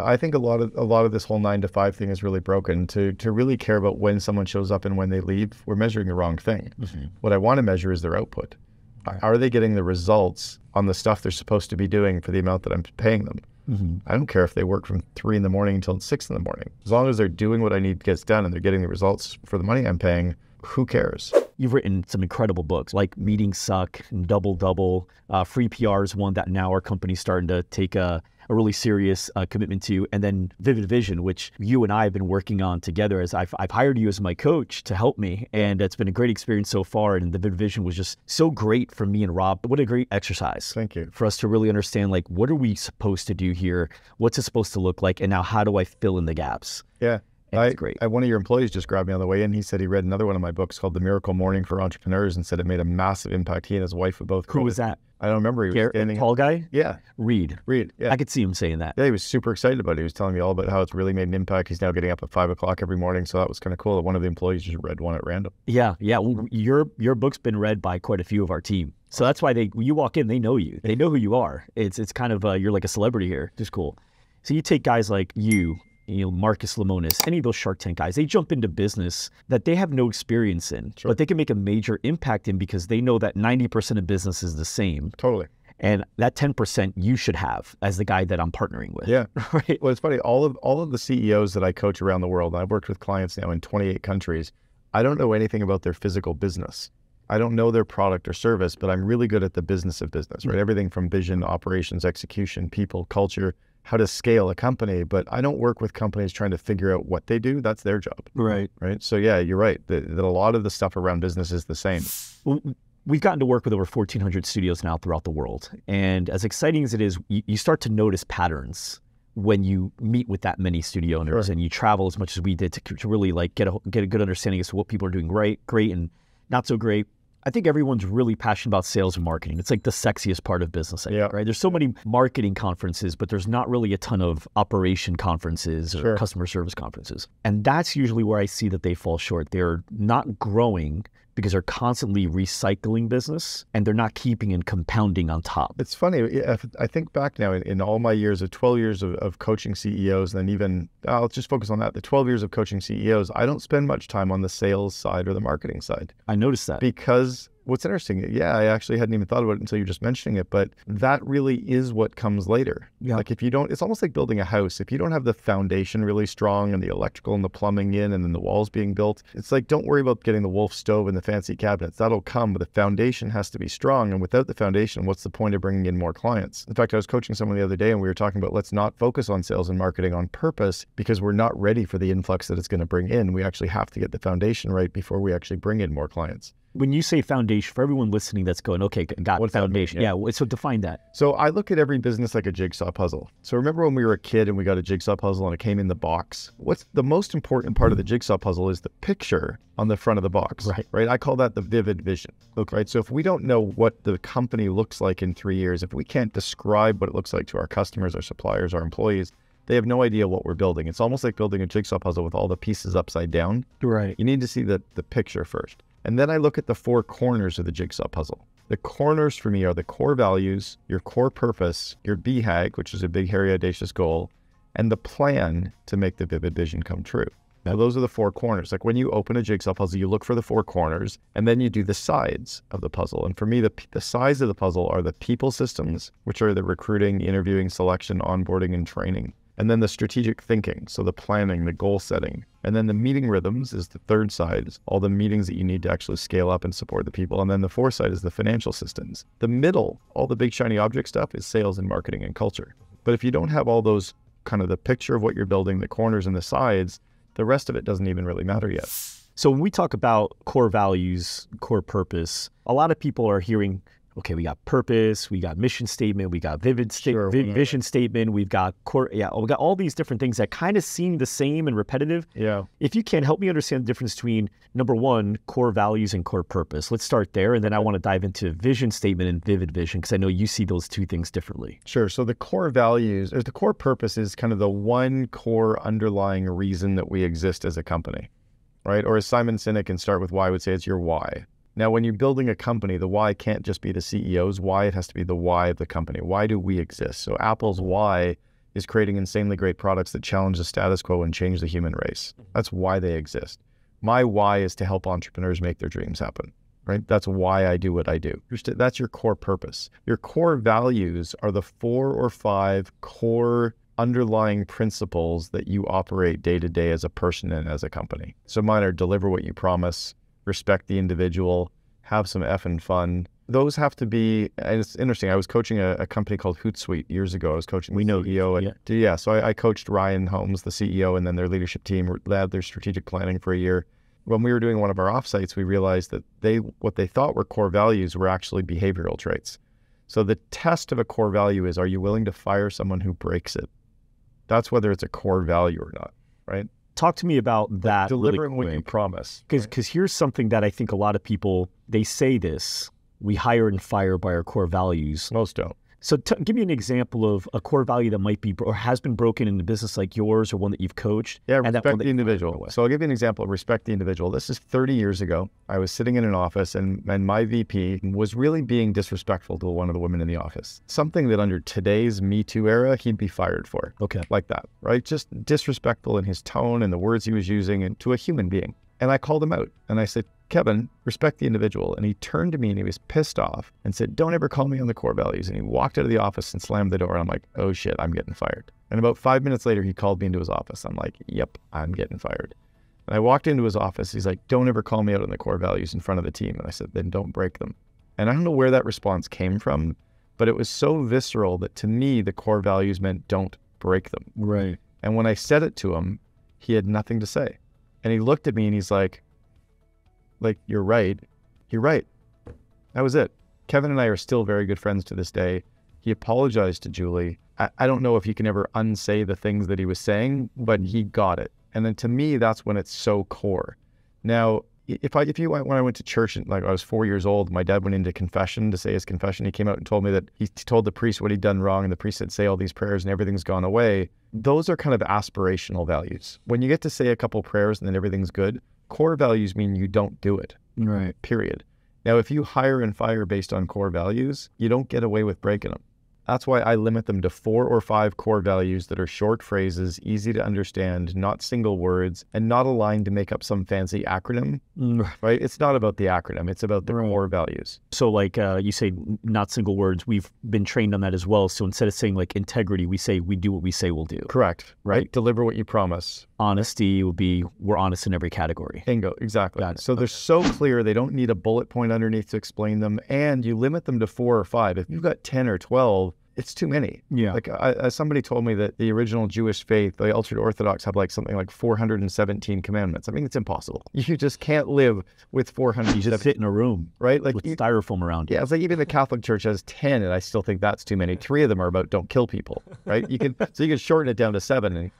I think a lot of this whole 9-to-5 thing is really broken. To really care about when someone shows up and when they leave, we're measuring the wrong thing. Mm-hmm. What I want to measure is their output. Are they getting the results on the stuff they're supposed to be doing for the amount that I'm paying them? Mm-hmm. I don't care if they work from 3 in the morning until 6 in the morning. As long as they're doing what I need gets done and they're getting the results for the money I'm paying, who cares? You've written some incredible books like Meeting Suck and Double Double. Free PR is one that now our company's starting to take a really serious commitment to. And then Vivid Vision, which you and I have been working on together, as I've hired you as my coach to help me. And it's been a great experience so far. And the Vivid Vision was just so great for me and Rob. What a great exercise. Thank you. For us to really understand, like, what are we supposed to do here? What's it supposed to look like? And now how do I fill in the gaps? Yeah. That's great. One of your employees just grabbed me on the way in. He said he read another one of my books called The Miracle Morning for Entrepreneurs and said it made a massive impact. He and his wife were both. Who was that? I don't remember. He was standing. Tall guy? Yeah. Reed. Yeah. I could see him saying that. Yeah, he was super excited about it. He was telling me all about how it's really made an impact. He's now getting up at 5 o'clock every morning. So that was kind of cool. One of the employees just read one at random. Yeah, yeah. Well, your book's been read by quite a few of our team. So that's why when you walk in, they know you. They know who you are. It's kind of, you're like a celebrity here. Just cool. So you take guys like you, Marcus Lemonis, any of those Shark Tank guys, they jump into business that they have no experience in, sure, but they can make a major impact in because they know that 90% of business is the same. Totally. And that 10% you should have as the guy that I'm partnering with. Yeah. Right? Well, it's funny. All of the CEOs that I coach around the world, I've worked with clients now in 28 countries. I don't know anything about their physical business. I don't know their product or service, but I'm really good at the business of business, right? Mm-hmm. Everything from vision, operations, execution, people, culture, how to scale a company, but I don't work with companies trying to figure out what they do. That's their job. Right. Right. So yeah, you're right that a lot of the stuff around business is the same. We've gotten to work with over 1,400 studios now throughout the world. And as exciting as it is, you start to notice patterns when you meet with that many studio owners, sure, and you travel as much as we did to really like get a good understanding as to what people are doing great and not so great. I think everyone's really passionate about sales and marketing. It's like the sexiest part of business, I think, right? There's so many marketing conferences, but there's not really a ton of operation conferences or customer service conferences. And that's usually where I see that they fall short. They're not growing because they're constantly recycling business and they're not keeping and compounding on top. It's funny. I think back now in all my years of 12 years of coaching CEOs, and then even, I'll just focus on that, the 12 years of coaching CEOs, I don't spend much time on the sales side or the marketing side. I noticed that. Because what's interesting, yeah, I actually hadn't even thought about it until you're just mentioning it, but that really is what comes later. Yeah. Like if you don't, it's almost like building a house. If you don't have the foundation really strong and the electrical and the plumbing in and then the walls being built, it's like, don't worry about getting the Wolf stove and the fancy cabinets. That'll come, but the foundation has to be strong. And without the foundation, what's the point of bringing in more clients? In fact, I was coaching someone the other day and we were talking about, let's not focus on sales and marketing on purpose because we're not ready for the influx that it's going to bring in. We actually have to get the foundation right before we actually bring in more clients. When you say foundation, for everyone listening that's going, okay, got what foundation. Yeah, so define that. So I look at every business like a jigsaw puzzle. So remember when we were a kid and we got a jigsaw puzzle and it came in the box? What's the most important part of the jigsaw puzzle is the picture on the front of the box, right? I call that the vivid vision, right? So if we don't know what the company looks like in 3 years, if we can't describe what it looks like to our customers, our suppliers, our employees, they have no idea what we're building. It's almost like building a jigsaw puzzle with all the pieces upside down. Right. You need to see the picture first. And then I look at the four corners of the jigsaw puzzle. The corners for me are the core values, your core purpose, your BHAG, which is a big, hairy, audacious goal, and the plan to make the vivid vision come true. Now, those are the four corners. Like when you open a jigsaw puzzle, you look for the four corners, and then you do the sides of the puzzle. And for me, the sides of the puzzle are the people systems, which are the recruiting, interviewing, selection, onboarding, and training. And then the strategic thinking, so the planning, the goal setting. And then the meeting rhythms is the third side, all the meetings that you need to actually scale up and support the people. And then the fourth side is the financial systems. The middle, all the big shiny object stuff is sales and marketing and culture. But if you don't have all those, kind of the picture of what you're building, the corners and the sides, the rest of it doesn't even really matter yet. So when we talk about core values, core purpose, a lot of people are hearing, okay, we got purpose, we got mission statement, we got vision statement, we've got core, we got all these different things that kind of seem the same and repetitive. Yeah. If you can, help me understand the difference between, number one, core values and core purpose. Let's start there, and then I want to dive into vision statement and vivid vision, because I know you see those two things differently. Sure, so the core values, or the core purpose is kind of the one core underlying reason that we exist as a company, right? Or as Simon Sinek and Start With Why would say, it's your why. Now, when you're building a company, the why can't just be the CEO's why. It has to be the why of the company. Why do we exist? So Apple's why is creating insanely great products that challenge the status quo and change the human race. That's why they exist. My why is to help entrepreneurs make their dreams happen, right? That's why I do what I do. That's your core purpose. Your core values are the 4 or 5 core underlying principles that you operate day to day as a person and as a company. So mine are deliver what you promise, respect the individual, have some effing fun. Those have to be, and it's interesting, I was coaching a company called Hootsuite years ago. I was coaching the CEO. So I coached Ryan Holmes, the CEO, and then their leadership team, led their strategic planning for a year. When we were doing one of our offsites, we realized that what they thought were core values were actually behavioral traits. So the test of a core value is, are you willing to fire someone who breaks it? That's whether it's a core value or not, right? Talk to me about that. Delivering what you promise. Because here's something that I think a lot of people, they say this, we hire and fire by our core values. Most don't. So give me an example of a core value that might be or has been broken in a business like yours or one that you've coached. Yeah, respect the individual. So I'll give you an example of respect the individual. This is 30 years ago. I was sitting in an office and my VP was really being disrespectful to one of the women in the office. Something that under today's Me Too era, he'd be fired for. Okay. Like that, right? Just disrespectful in his tone and the words he was using and to a human being. And I called him out and I said, Kevin, respect the individual. And he turned to me and he was pissed off and said, don't ever call me on the core values. And he walked out of the office and slammed the door. And I'm like, oh shit, I'm getting fired. And about 5 minutes later, he called me into his office. I'm like, yep, I'm getting fired. And I walked into his office. He's like, don't ever call me out on the core values in front of the team. And I said, then don't break them. And I don't know where that response came from, but it was so visceral that to me, the core values meant don't break them. Right. And when I said it to him, he had nothing to say. And he looked at me and he's like, you're right. You're right. That was it. Kevin and I are still very good friends to this day. He apologized to Julie. I don't know if he can ever unsay the things that he was saying, but he got it. And then to me, that's when it's so core. Now, when I went to church, like I was 4 years old, my dad went into confession to say his confession. He came out and told me that he told the priest what he'd done wrong, and the priest said, say all these prayers and everything's gone away. Those are kind of aspirational values. When you get to say a couple prayers and then everything's good, core values mean you don't do it. Right. Period. Now, if you hire and fire based on core values, you don't get away with breaking them. That's why I limit them to 4 or 5 core values that are short phrases, easy to understand, not single words, and not aligned to make up some fancy acronym, right? It's not about the acronym. It's about the core values. So like you say, not single words. We've been trained on that as well. So instead of saying like integrity, we say we do what we say we'll do. Correct. Right? Deliver what you promise. Honesty will be we're honest in every category. Bingo. Exactly. So okay. They're so clear. They don't need a bullet point underneath to explain them. And you limit them to 4 or 5. If you've got 10 or 12, it's too many. Yeah. Like somebody told me that the original Jewish faith, the ultra Orthodox, have like something like 417 commandments. I mean, it's impossible. You just can't live with 400. You just sit in a room, right? Like with styrofoam around. Yeah. It's like even the Catholic Church has 10, and I still think that's too many. 3 of them are about don't kill people, right? So you can shorten it down to 7.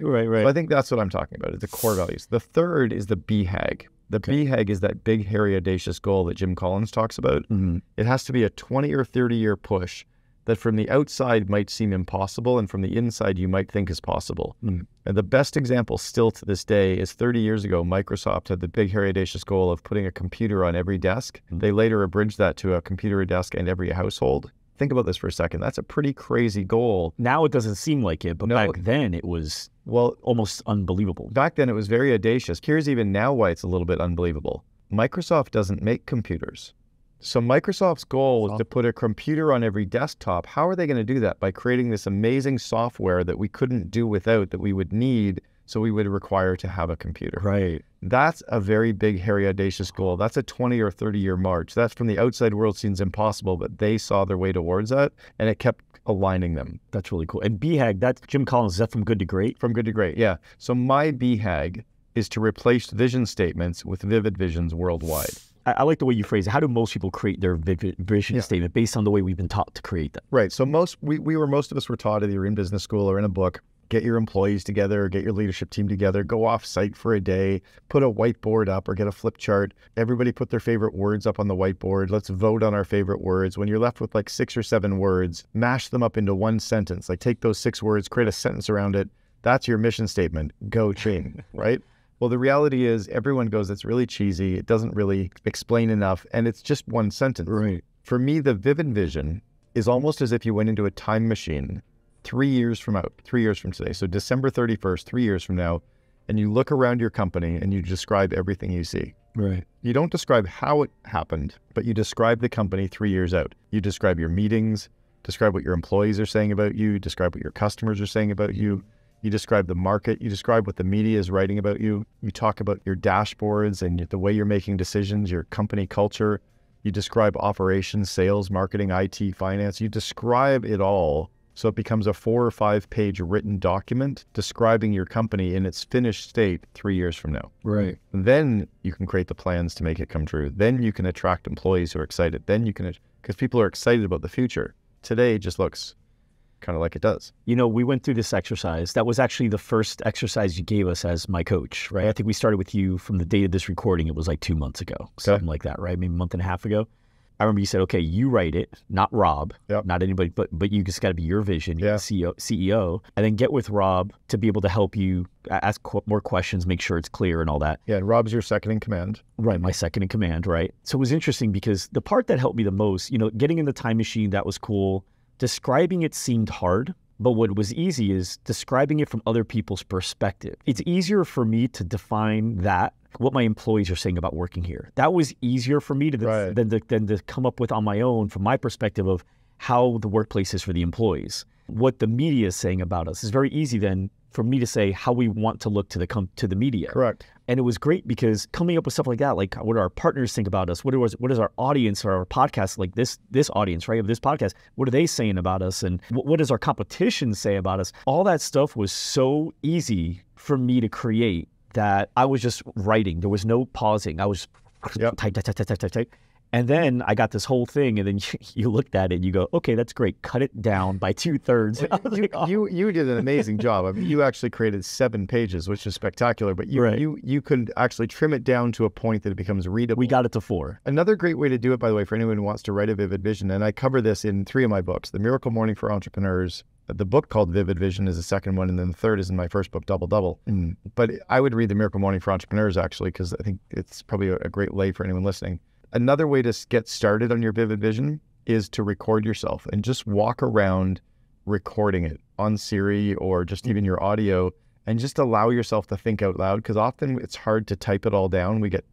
Right. So I think that's what I'm talking about. It's the core values. The third is the BHAG. The BHAG is that big, hairy, audacious goal that Jim Collins talks about. Mm-hmm. It has to be a 20 or 30 year push that from the outside might seem impossible and from the inside you might think is possible. Mm. And the best example still to this day is 30 years ago, Microsoft had the big, hairy, audacious goal of putting a computer on every desk. Mm. They later abridged that to a computer, a desk, and every household. Think about this for a second. That's a pretty crazy goal. Now it doesn't seem like it, but back then it was almost unbelievable. Back then it was very audacious. Here's even now why it's a little bit unbelievable. Microsoft doesn't make computers. So Microsoft's goal was to put a computer on every desktop. How are they going to do that? By creating this amazing software that we couldn't do without, that we would need, so we would require to have a computer. Right. That's a very big, hairy, audacious goal. That's a 20 or 30 year march. That's from the outside world seems impossible, but they saw their way towards that and it kept aligning them. That's really cool. And BHAG, that's Jim Collins, is that from good to great? From good to great, yeah. So my BHAG is to replace vision statements with vivid visions worldwide. I like the way you phrase it. How do most people create their vision statement based on the way we've been taught to create them? Right. So most of us were taught, either in business school or in a book, get your employees together, or get your leadership team together, go off site for a day, put a whiteboard up or get a flip chart. Everybody put their favorite words up on the whiteboard. Let's vote on our favorite words. When you're left with like 6 or 7 words, mash them up into one sentence. Like take those 6 words, create a sentence around it. That's your mission statement. Go team, right? Well, the reality is everyone goes, it's really cheesy. It doesn't really explain enough. And it's just one sentence. Right. For me, the vivid vision is almost as if you went into a time machine 3 years from out, 3 years from today, so December 31st, 3 years from now, and you look around your company and you describe everything you see. Right. You don't describe how it happened, but you describe the company 3 years out. You describe your meetings, describe what your employees are saying about you, describe what your customers are saying about you. You describe the market, you describe what the media is writing about you. You talk about your dashboards and the way you're making decisions, your company culture. You describe operations, sales, marketing, IT, finance. You describe it all. So it becomes a 4- or 5-page written document describing your company in its finished state 3 years from now. Right. Then you can create the plans to make it come true. Then you can attract employees who are excited. Then you can, because people are excited about the future. Today it just looks kind of like it does. You know, we went through this exercise. That was actually the first exercise you gave us as my coach, right? I think we started with you from the date of this recording. It was like 2 months ago, something like that, right? Maybe a month and a half ago. I remember you said, okay, you write it, not Rob, not anybody, but you just got to be your vision, you're CEO, and then get with Rob to be able to help you ask more questions, make sure it's clear and all that. Yeah, and Rob's your second in command. Right, my second in command, right? So it was interesting because the part that helped me the most, you know, getting in the time machine, that was cool. Describing it seemed hard, but what was easy is describing it from other people's perspective. It's easier for me to define that, what my employees are saying about working here. That was easier for me to than to come up with on my own from my perspective of how the workplace is for the employees. What the media is saying about us is very easy then for me to say how we want to look to the media. Correct. And it was great because coming up with stuff like that, like what do our partners think about us? What is our audience or our podcast, like this audience, right, of this podcast, what are they saying about us? And what does our competition say about us? All that stuff was so easy for me to create that I was just writing. There was no pausing. I was type. And then I got this whole thing, and then you looked at it, and you go, okay, that's great. Cut it down by 2/3. Well, you did an amazing job. I mean, you actually created 7 pages, which is spectacular, but you could actually trim it down to a point that it becomes readable. We got it to 4. Another great way to do it, by the way, for anyone who wants to write a vivid vision, and I cover this in 3 of my books, The Miracle Morning for Entrepreneurs. The book called Vivid Vision is the second one, and then the third is in my first book, Double Double. Mm. But I would read The Miracle Morning for Entrepreneurs, actually, because I think it's probably a great lay for anyone listening. Another way to get started on your vivid vision is to record yourself and just walk around recording it on Siri or just even your audio and just allow yourself to think out loud, because often it's hard to type it all down. We get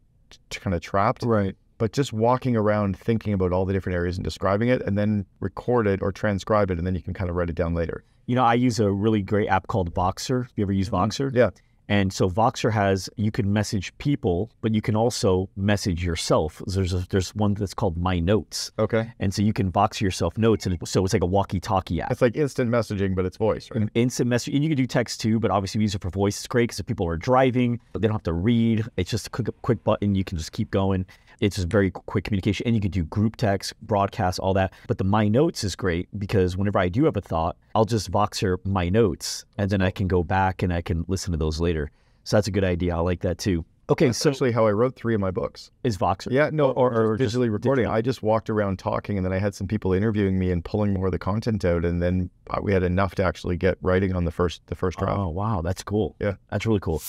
kind of trapped. Right. But just walking around thinking about all the different areas and describing it, and then record it or transcribe it, and then you can kind of write it down later. You know, I use a really great app called Voxer. Have you ever used Voxer? Yeah. And so Voxer has, you can message people, but you can also message yourself. There's one that's called My Notes. Okay. And so you can Voxer yourself notes, and so it's like a walkie-talkie app. It's like instant messaging, but it's voice, right? Instant messaging. And you can do text too, but obviously we use it for voice. It's great because if people are driving, they don't have to read. It's just a quick button. You can just keep going. It's just very quick communication. And you can do group text, broadcast, all that. But the My Notes is great because whenever I do have a thought, I'll just Voxer my notes, and then I can go back and I can listen to those later. So that's a good idea. I like that too. Okay, that's so actually how I wrote 3 of my books. Is Voxer? Yeah, no, or visually recording. Digital. I just walked around talking, and then I had some people interviewing me and pulling more of the content out, and then we had enough to actually get writing on the first draft. Oh wow, that's cool. Yeah, that's really cool.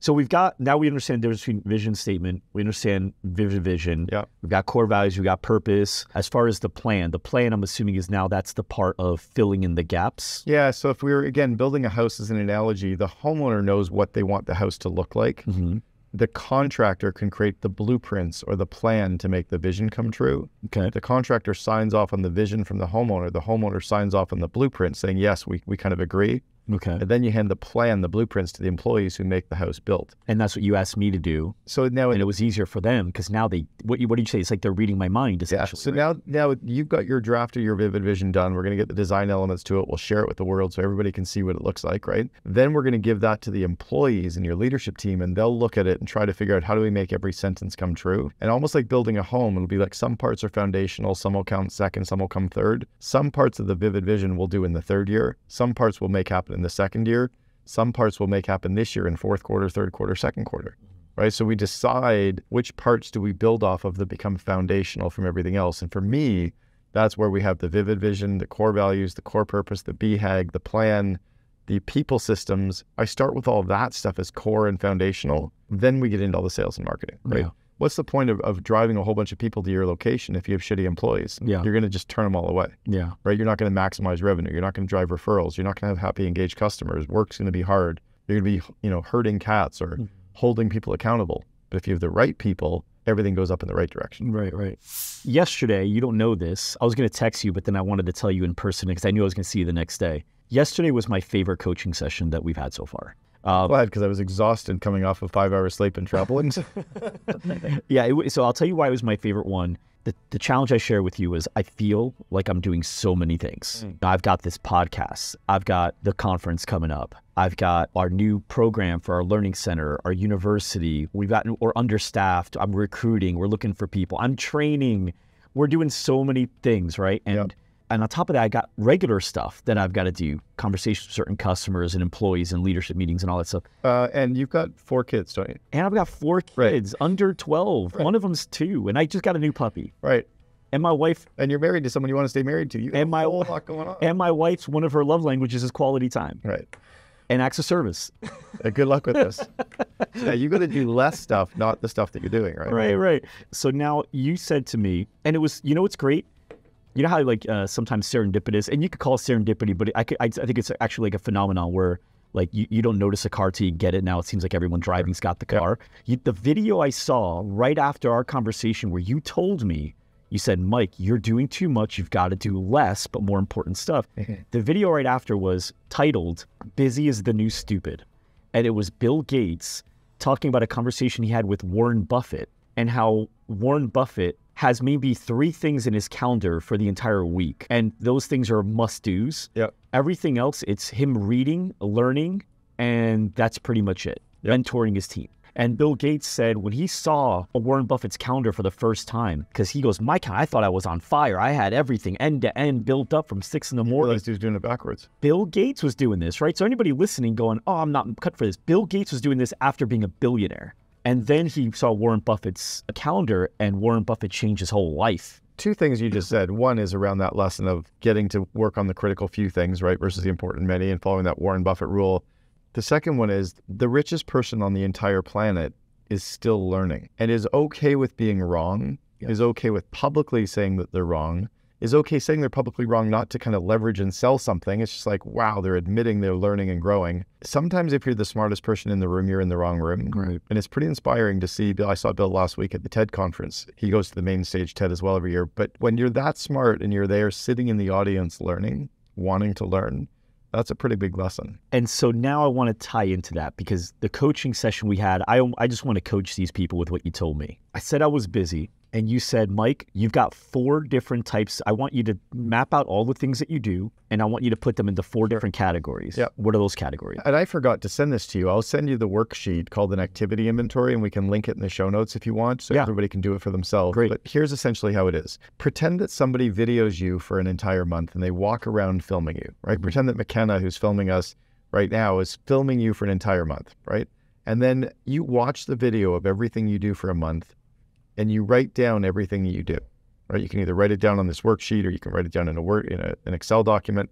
So now we understand the difference between vision statement. We understand vivid vision. Yeah. We've got core values. We've got purpose. As far as the plan I'm assuming is now that's the part of filling in the gaps. Yeah. So if we were, again, building a house as an analogy, the homeowner knows what they want the house to look like. Mm-hmm. The contractor can create the blueprints or the plan to make the vision come true. Okay. The contractor signs off on the vision from the homeowner. The homeowner signs off on the blueprint saying, yes, we kind of agree. Okay. And then you hand the blueprints to the employees who make the house built. And that's what you asked me to do. So now it was easier for them because now what did you say? It's like they're reading my mind, essentially. Yeah. So right? now you've got your draft of your vivid vision done. We're going to get the design elements to it. We'll share it with the world so everybody can see what it looks like, right? Then we're going to give that to the employees and your leadership team, and they'll look at it and try to figure out how do we make every sentence come true. And almost like building a home, it'll be like some parts are foundational, some will count second, some will come third. Some parts of the vivid vision we'll do in the 3rd year. Some parts will make happen in the 2nd year. Some parts will make happen this year in 4th quarter, 3rd quarter, 2nd quarter, right? So we decide which parts do we build off of that become foundational from everything else. And for me, that's where we have the vivid vision, the core values, the core purpose, the BHAG, the plan, the people systems. I start with all that stuff as core and foundational. Then we get into all the sales and marketing, right? Yeah. what's the point of driving a whole bunch of people to your location if you have shitty employees? Yeah. You're going to just turn them all away. Yeah. Right? You're not going to maximize revenue. You're not going to drive referrals. You're not going to have happy, engaged customers. Work's going to be hard. You're going to be, you know, herding cats or holding people accountable. But if you have the right people, everything goes up in the right direction. Right, right. Yesterday, you don't know this. I was going to text you, but then I wanted to tell you in person because I knew I was going to see you the next day. Yesterday was my favorite coaching session that we've had so far. Glad, because I was exhausted coming off of 5 hours sleep and traveling. Yeah, so I'll tell you why it was my favorite one. The challenge I share with you is I feel like I'm doing so many things. I've got this podcast. I've got the conference coming up. I've got our new program for our learning center, our university. We're understaffed. I'm recruiting. We're looking for people. I'm training. We're doing so many things, right? And on top of that, I got regular stuff that I've got to do, conversations with certain customers and employees and leadership meetings and all that stuff. And you've got 4 kids, don't you? And I've got 4 kids, under 12. Right. One of them's 2, and I just got a new puppy. Right. And my wife... And you're married to someone you want to stay married to. You got a whole lot going on. And my wife's, one of her love languages is quality time. Right. And acts of service. Good luck with this. Yeah, you got to do less stuff, not the stuff that you're doing, right? Right, right. So now you said to me, and it was, you know what's great? You know how like sometimes serendipitous, and you could call it serendipity, but I think it's actually like a phenomenon where like you don't notice a car till you get it. Now it seems like everyone driving's got the car. Yeah. The video I saw right after our conversation where you told me, you said, Mike, you're doing too much. You've got to do less, but more important stuff. The video right after was titled, Busy is the New Stupid. And it was Bill Gates talking about a conversation he had with Warren Buffett and how Warren Buffett has maybe 3 things in his calendar for the entire week. And those things are must-dos. Yep. Everything else, it's him reading, learning, and that's pretty much it. Yep. Mentoring his team. And Bill Gates said when he saw Warren Buffett's calendar for the first time, because he goes, my calendar, I thought I was on fire. I had everything end-to-end built up from 6 in the morning. You realized he was doing it backwards. Bill Gates was doing this, right? So anybody listening going, oh, I'm not cut for this. Bill Gates was doing this after being a billionaire. And then he saw Warren Buffett's calendar, and Warren Buffett changed his whole life. 2 things you just said. One is around that lesson of getting to work on the critical few things, right, versus the important many, and following that Warren Buffett rule. The second one is the richest person on the entire planet is still learning and is okay with being wrong, is okay with publicly saying that they're wrong, is okay saying they're publicly wrong not to kind of leverage and sell something. It's just like, wow, they're admitting they're learning and growing. Sometimes if you're the smartest person in the room, you're in the wrong room. Right. And it's pretty inspiring to see Bill. I saw Bill last week at the TED conference. He goes to the main stage TED as well every year. But when you're that smart and you're there sitting in the audience learning, wanting to learn, that's a pretty big lesson. And so now I want to tie into that because the coaching session we had, I just want to coach these people with what you told me. I said I was busy. And you said, Mike, you've got 4 different types. I want you to map out all the things that you do, and I want you to put them into 4 different categories. Yep. What are those categories? And I forgot to send this to you. I'll send you the worksheet called an activity inventory, and we can link it in the show notes if you want, so everybody can do it for themselves. Great. But here's essentially how it is. Pretend that somebody videos you for an entire month, and they walk around filming you, right? Pretend that McKenna, who's filming us right now, is filming you for an entire month, right? And then you watch the video of everything you do for a month, and you write down everything that you do, right? You can either write it down on this worksheet or you can write it down in an Excel document,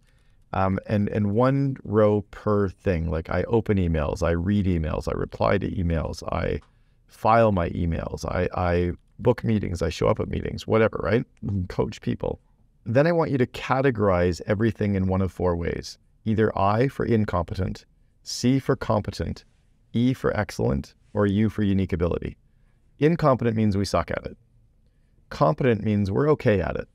and 1 row per thing. Like I open emails, I read emails, I reply to emails, I file my emails, I book meetings, I show up at meetings, whatever, right? Coach people. Then I want you to categorize everything in 1 of 4 ways. Either I for incompetent, C for competent, E for excellent, or U for unique ability. Incompetent means we suck at it. Competent means we're okay at it.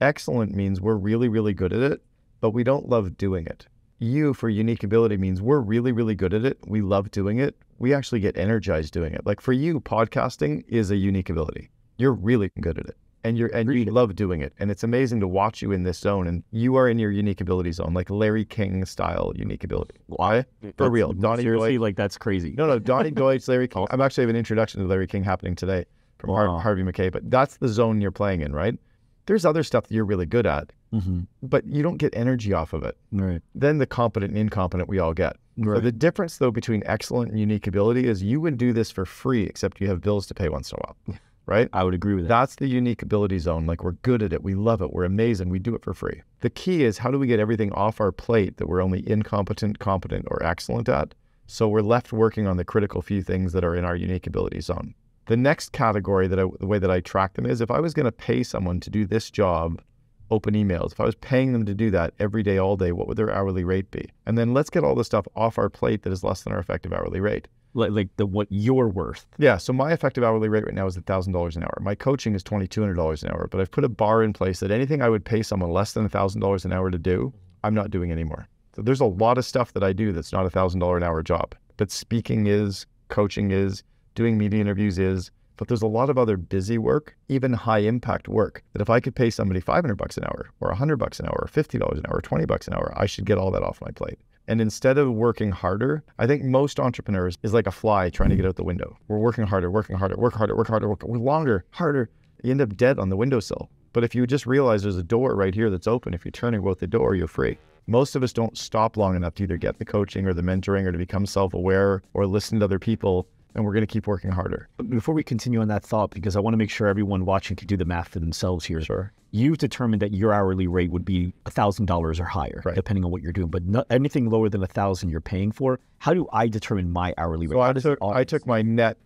Excellent means we're really, really good at it, but we don't love doing it. U for unique ability means we're really, really good at it. We love doing it. We actually get energized doing it. Like for you, podcasting is a unique ability. You're really good at it, and you love doing it. And it's amazing to watch you in this zone, and you are in your unique ability zone, like Larry King style unique ability. Why? For real. Donnie Seriously, Deutsch. Like that's crazy. No, Donnie Deutsch, Larry King. I'm actually have an introduction to Larry King happening today from Harvey McKay, but that's the zone you're playing in, right? There's other stuff that you're really good at, but you don't get energy off of it. Right. Then the competent and incompetent we all get. Right. So the difference though between excellent and unique ability is you would do this for free except you have bills to pay once in a while. Right? I would agree with that. That's the unique ability zone. Like we're good at it. We love it. We're amazing. We do it for free. The key is how do we get everything off our plate that we're only incompetent, competent, or excellent at? So we're left working on the critical few things that are in our unique ability zone. The next category that the way that I track them is if I was going to pay someone to do this job, open emails, if I was paying them to do that every day, all day, what would their hourly rate be? And then let's get all the stuff off our plate that is less than our effective hourly rate. Like what you're worth. Yeah. So my effective hourly rate right now is $1,000 an hour. My coaching is $2,200 an hour, but I've put a bar in place that anything I would pay someone less than $1,000 an hour to do, I'm not doing anymore. So there's a lot of stuff that I do that's not $1,000 an hour job, but speaking is, coaching is, doing media interviews is, but there's a lot of other busy work, even high impact work, that if I could pay somebody $500 an hour or $100 an hour or $50 an hour or $20 an hour, I should get all that off my plate. And instead of working harder, I think most entrepreneurs is like a fly trying to get out the window. We're working harder, work longer, harder. You end up dead on the windowsill. But if you just realize there's a door right here that's open, if you turn and go out the door, you're free. Most of us don't stop long enough to either get the coaching or the mentoring or to become self-aware or listen to other people, and we're going to keep working harder. But before we continue on that thought, because I want to make sure everyone watching can do the math for themselves here. Sure. You've determined that your hourly rate would be $1,000 or higher, right, depending on what you're doing. But not, anything lower than $1,000 you're paying for. How do I determine my hourly rate? So I took my net of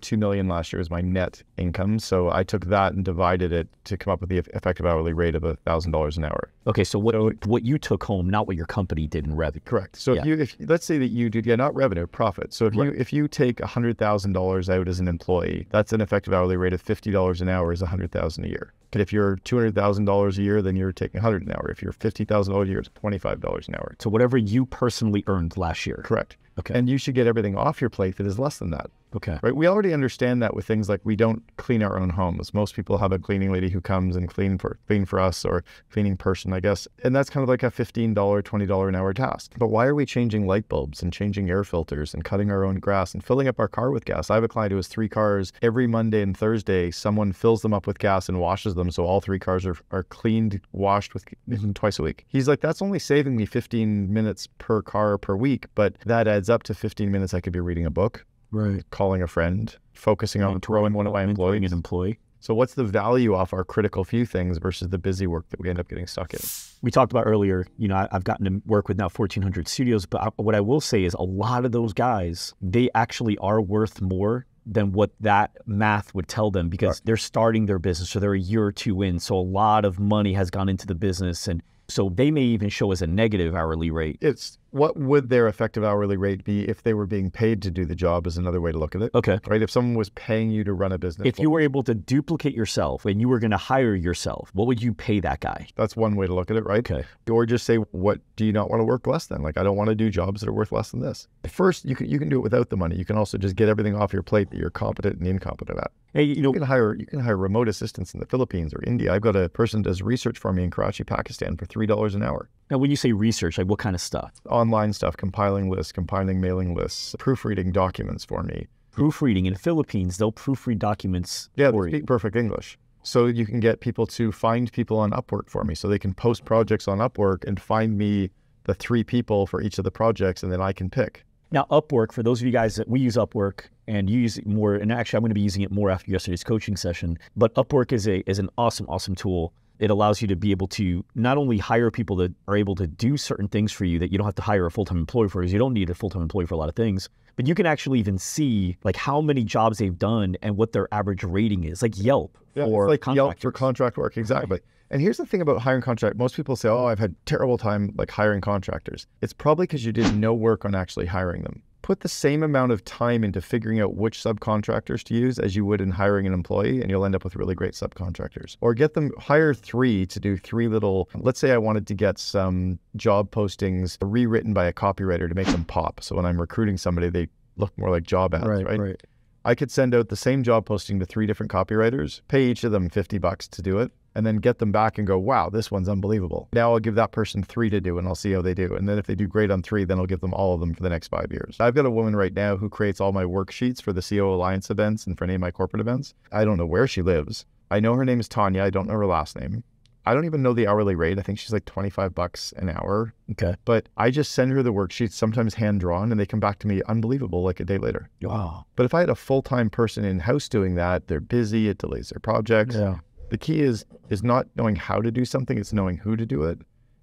$2 million last year as my net income. So I took that and divided it to come up with the effective hourly rate of $1,000 an hour. Okay, so what you took home, not what your company did in revenue. Correct. So if let's say that you did, not revenue, profit. So if you take $100,000 out as an employee, that's an effective hourly rate of $50 an hour is $100,000 a year. And if you're $200,000 a year, then you're taking $100 an hour. If you're $50,000 a year, it's $25 an hour. So whatever you personally earned last year. Correct. Okay. And you should get everything off your plate that is less than that. Okay. Right. We already understand that with things like we don't clean our own homes. Most people have a cleaning lady who comes and clean for us, or cleaning person, I guess. And that's kind of like a $15, $20 an hour task. But why are we changing light bulbs and changing air filters and cutting our own grass and filling up our car with gas? I have a client who has 3 cars. Every Monday and Thursday, someone fills them up with gas and washes them. So all 3 cars are cleaned, washed with twice a week. He's like, that's only saving me 15 minutes per car per week. But that adds up to 15 minutes I could be reading a book. Right. Calling a friend, focusing on growing one of my employees. An employee. So what's the value off our critical few things versus the busy work that we end up getting stuck in? We talked about earlier, I've gotten to work with now 1,400 studios, but what I will say is a lot of those guys, they actually are worth more than what that math would tell them, because they're starting their business, so they're a year or two in. So a lot of money has gone into the business, and so they may even show as a negative hourly rate. It's what would their effective hourly rate be if they were being paid to do the job is another way to look at it. Okay. Right? If someone was paying you to run a business. If you were able to duplicate yourself and you were going to hire yourself, what would you pay that guy? That's one way to look at it, right? Okay. Or just say, what do you not want to work less than? Like, I don't want to do jobs that are worth less than this. First, you can do it without the money. You can also just get everything off your plate that you're competent and incompetent at. Hey, you can hire remote assistants in the Philippines or India. I've got a person who does research for me in Karachi, Pakistan for $3 an hour. Now, when you say research, like what kind of stuff? Online stuff, compiling lists, compiling mailing lists, proofreading documents for me. Proofreading in the Philippines, they'll proofread documents. Yeah, they speak perfect English. So you can get people to find people on Upwork for me. So they can post projects on Upwork and find me the 3 people for each of the projects, and then I can pick. Now, Upwork, for those of you guys that we use Upwork, and you use it more, and actually I'm going to be using it more after yesterday's coaching session, but Upwork is an awesome, awesome tool. It allows you to be able to not only hire people that are able to do certain things for you that you don't have to hire a full-time employee for, because you don't need a full-time employee for a lot of things, but you can actually even see like how many jobs they've done and what their average rating is, like Yelp. Yeah, it's like Yelp for contract work, exactly. Right. And here's the thing about hiring contract. Most people say, oh, I've had terrible time like hiring contractors. It's probably because you did no work on actually hiring them. Put the same amount of time into figuring out which subcontractors to use as you would in hiring an employee, and you'll end up with really great subcontractors. Or hire 3 to do 3 little, let's say I wanted to get some job postings rewritten by a copywriter to make them pop. So when I'm recruiting somebody, they look more like job ads, right? I could send out the same job posting to 3 different copywriters, pay each of them $50 to do it, and then get them back and go, wow, this one's unbelievable. Now I'll give that person 3 to do and I'll see how they do. And then if they do great on 3, then I'll give them all of them for the next 5 years. I've got a woman right now who creates all my worksheets for the COO Alliance events and for any of my corporate events. I don't know where she lives. I know her name is Tanya. I don't know her last name. I don't even know the hourly rate. I think she's like $25 an hour. Okay. But I just send her the worksheets, sometimes hand-drawn, and they come back to me unbelievable like a day later. Wow. But if I had a full-time person in-house doing that, they're busy, it delays their projects. Yeah. The key is not knowing how to do something, it's knowing who to do it.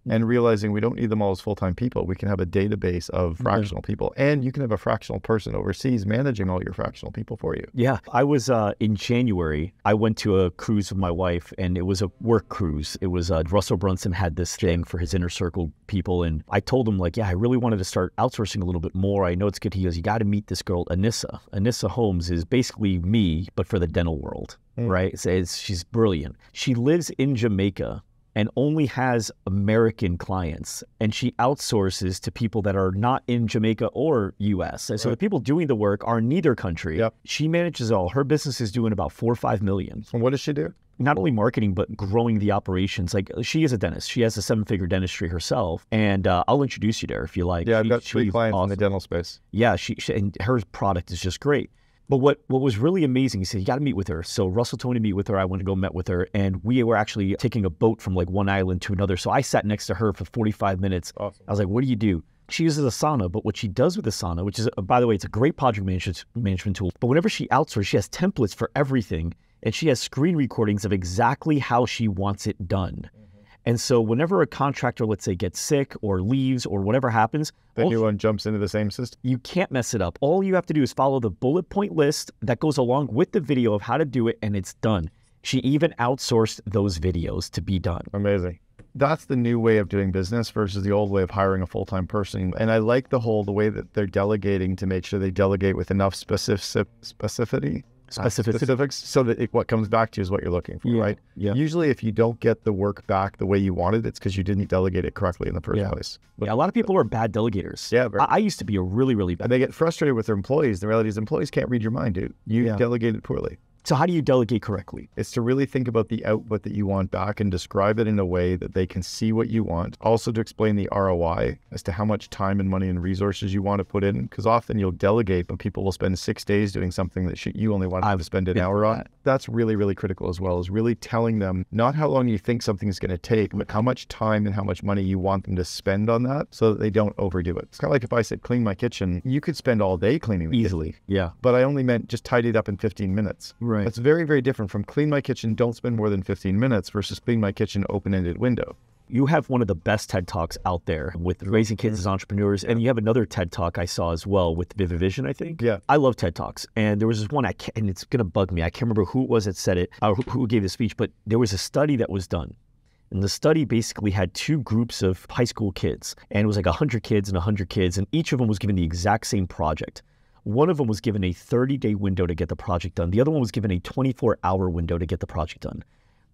and realizing we don't need them all as full-time people. We can have a database of fractional people, and you can have a fractional person overseas managing all your fractional people for you. Yeah. I was in January, I went to a cruise with my wife, and it was a work cruise. It was Russell Brunson had this thing for his inner circle people, and I told him, like, yeah, I really wanted to start outsourcing a little bit more. I know it's good. He goes, you got to meet this girl, Anissa. Anissa Holmes is basically me, but for the dental world, right? So she's brilliant. She lives in Jamaica and only has American clients, and she outsources to people that are not in Jamaica or US. And so the people doing the work are in neither country. She manages all. Her business is doing about 4 or 5 million. And what does she do? Not only marketing, but growing the operations. Like, she is a dentist. She has a 7-figure dentistry herself. And I'll introduce you to her if you like. Yeah, I've got 3 clients in the dental space. Yeah, she and her product is just great. But what was really amazing, he said, you got to meet with her. So Russell told me to meet with her. I went to go met with her. And we were actually taking a boat from like one island to another. So I sat next to her for 45 minutes. Awesome. I was like, what do you do? She uses Asana, but what she does with Asana, which is, by the way, it's a great project management tool. But whenever she outsources, she has templates for everything. And she has screen recordings of exactly how she wants it done. And so whenever a contractor, let's say, gets sick or leaves or whatever happens, the new one jumps into the same system. You can't mess it up. All you have to do is follow the bullet point list that goes along with the video of how to do it, and it's done. She even outsourced those videos to be done. Amazing. That's the new way of doing business versus the old way of hiring a full-time person. And I like the way that they're delegating to make sure they delegate with enough specifics, so that what comes back to you is what you're looking for, right? Yeah. Usually if you don't get the work back the way you wanted, it's because you didn't delegate it correctly in the first place. But yeah, a lot of people are bad delegators. Yeah, I used to be a really bad. And they get frustrated with their employees. The reality is employees can't read your mind, dude. You delegated poorly. So how do you delegate correctly? It's to really think about the output that you want back and describe it in a way that they can see what you want. Also to explain the ROI as to how much time and money and resources you want to put in. Because often you'll delegate, but people will spend 6 days doing something that you only wanted to spend an hour on. That's really critical as well, is really telling them not how long you think something is going to take, but how much time and how much money you want them to spend on that so that they don't overdo it. It's kind of like if I said, clean my kitchen, you could spend all day cleaning the kitchen. Yeah. But I only meant just tidy it up in 15 minutes. Right. That's very different from clean my kitchen, don't spend more than 15 minutes versus clean my kitchen, open-ended window. You have one of the best TED Talks out there with raising kids as entrepreneurs. And you have another TED Talk I saw as well with Vivid Vision, I think. Yeah. I love TED Talks. And there was this one, and it's going to bug me. I can't remember who it was that said it or who gave the speech, but there was a study that was done. And the study basically had 2 groups of high school kids. And it was like 100 kids and 100 kids. And each of them was given the exact same project. One of them was given a 30-day window to get the project done. The other one was given a 24-hour window to get the project done.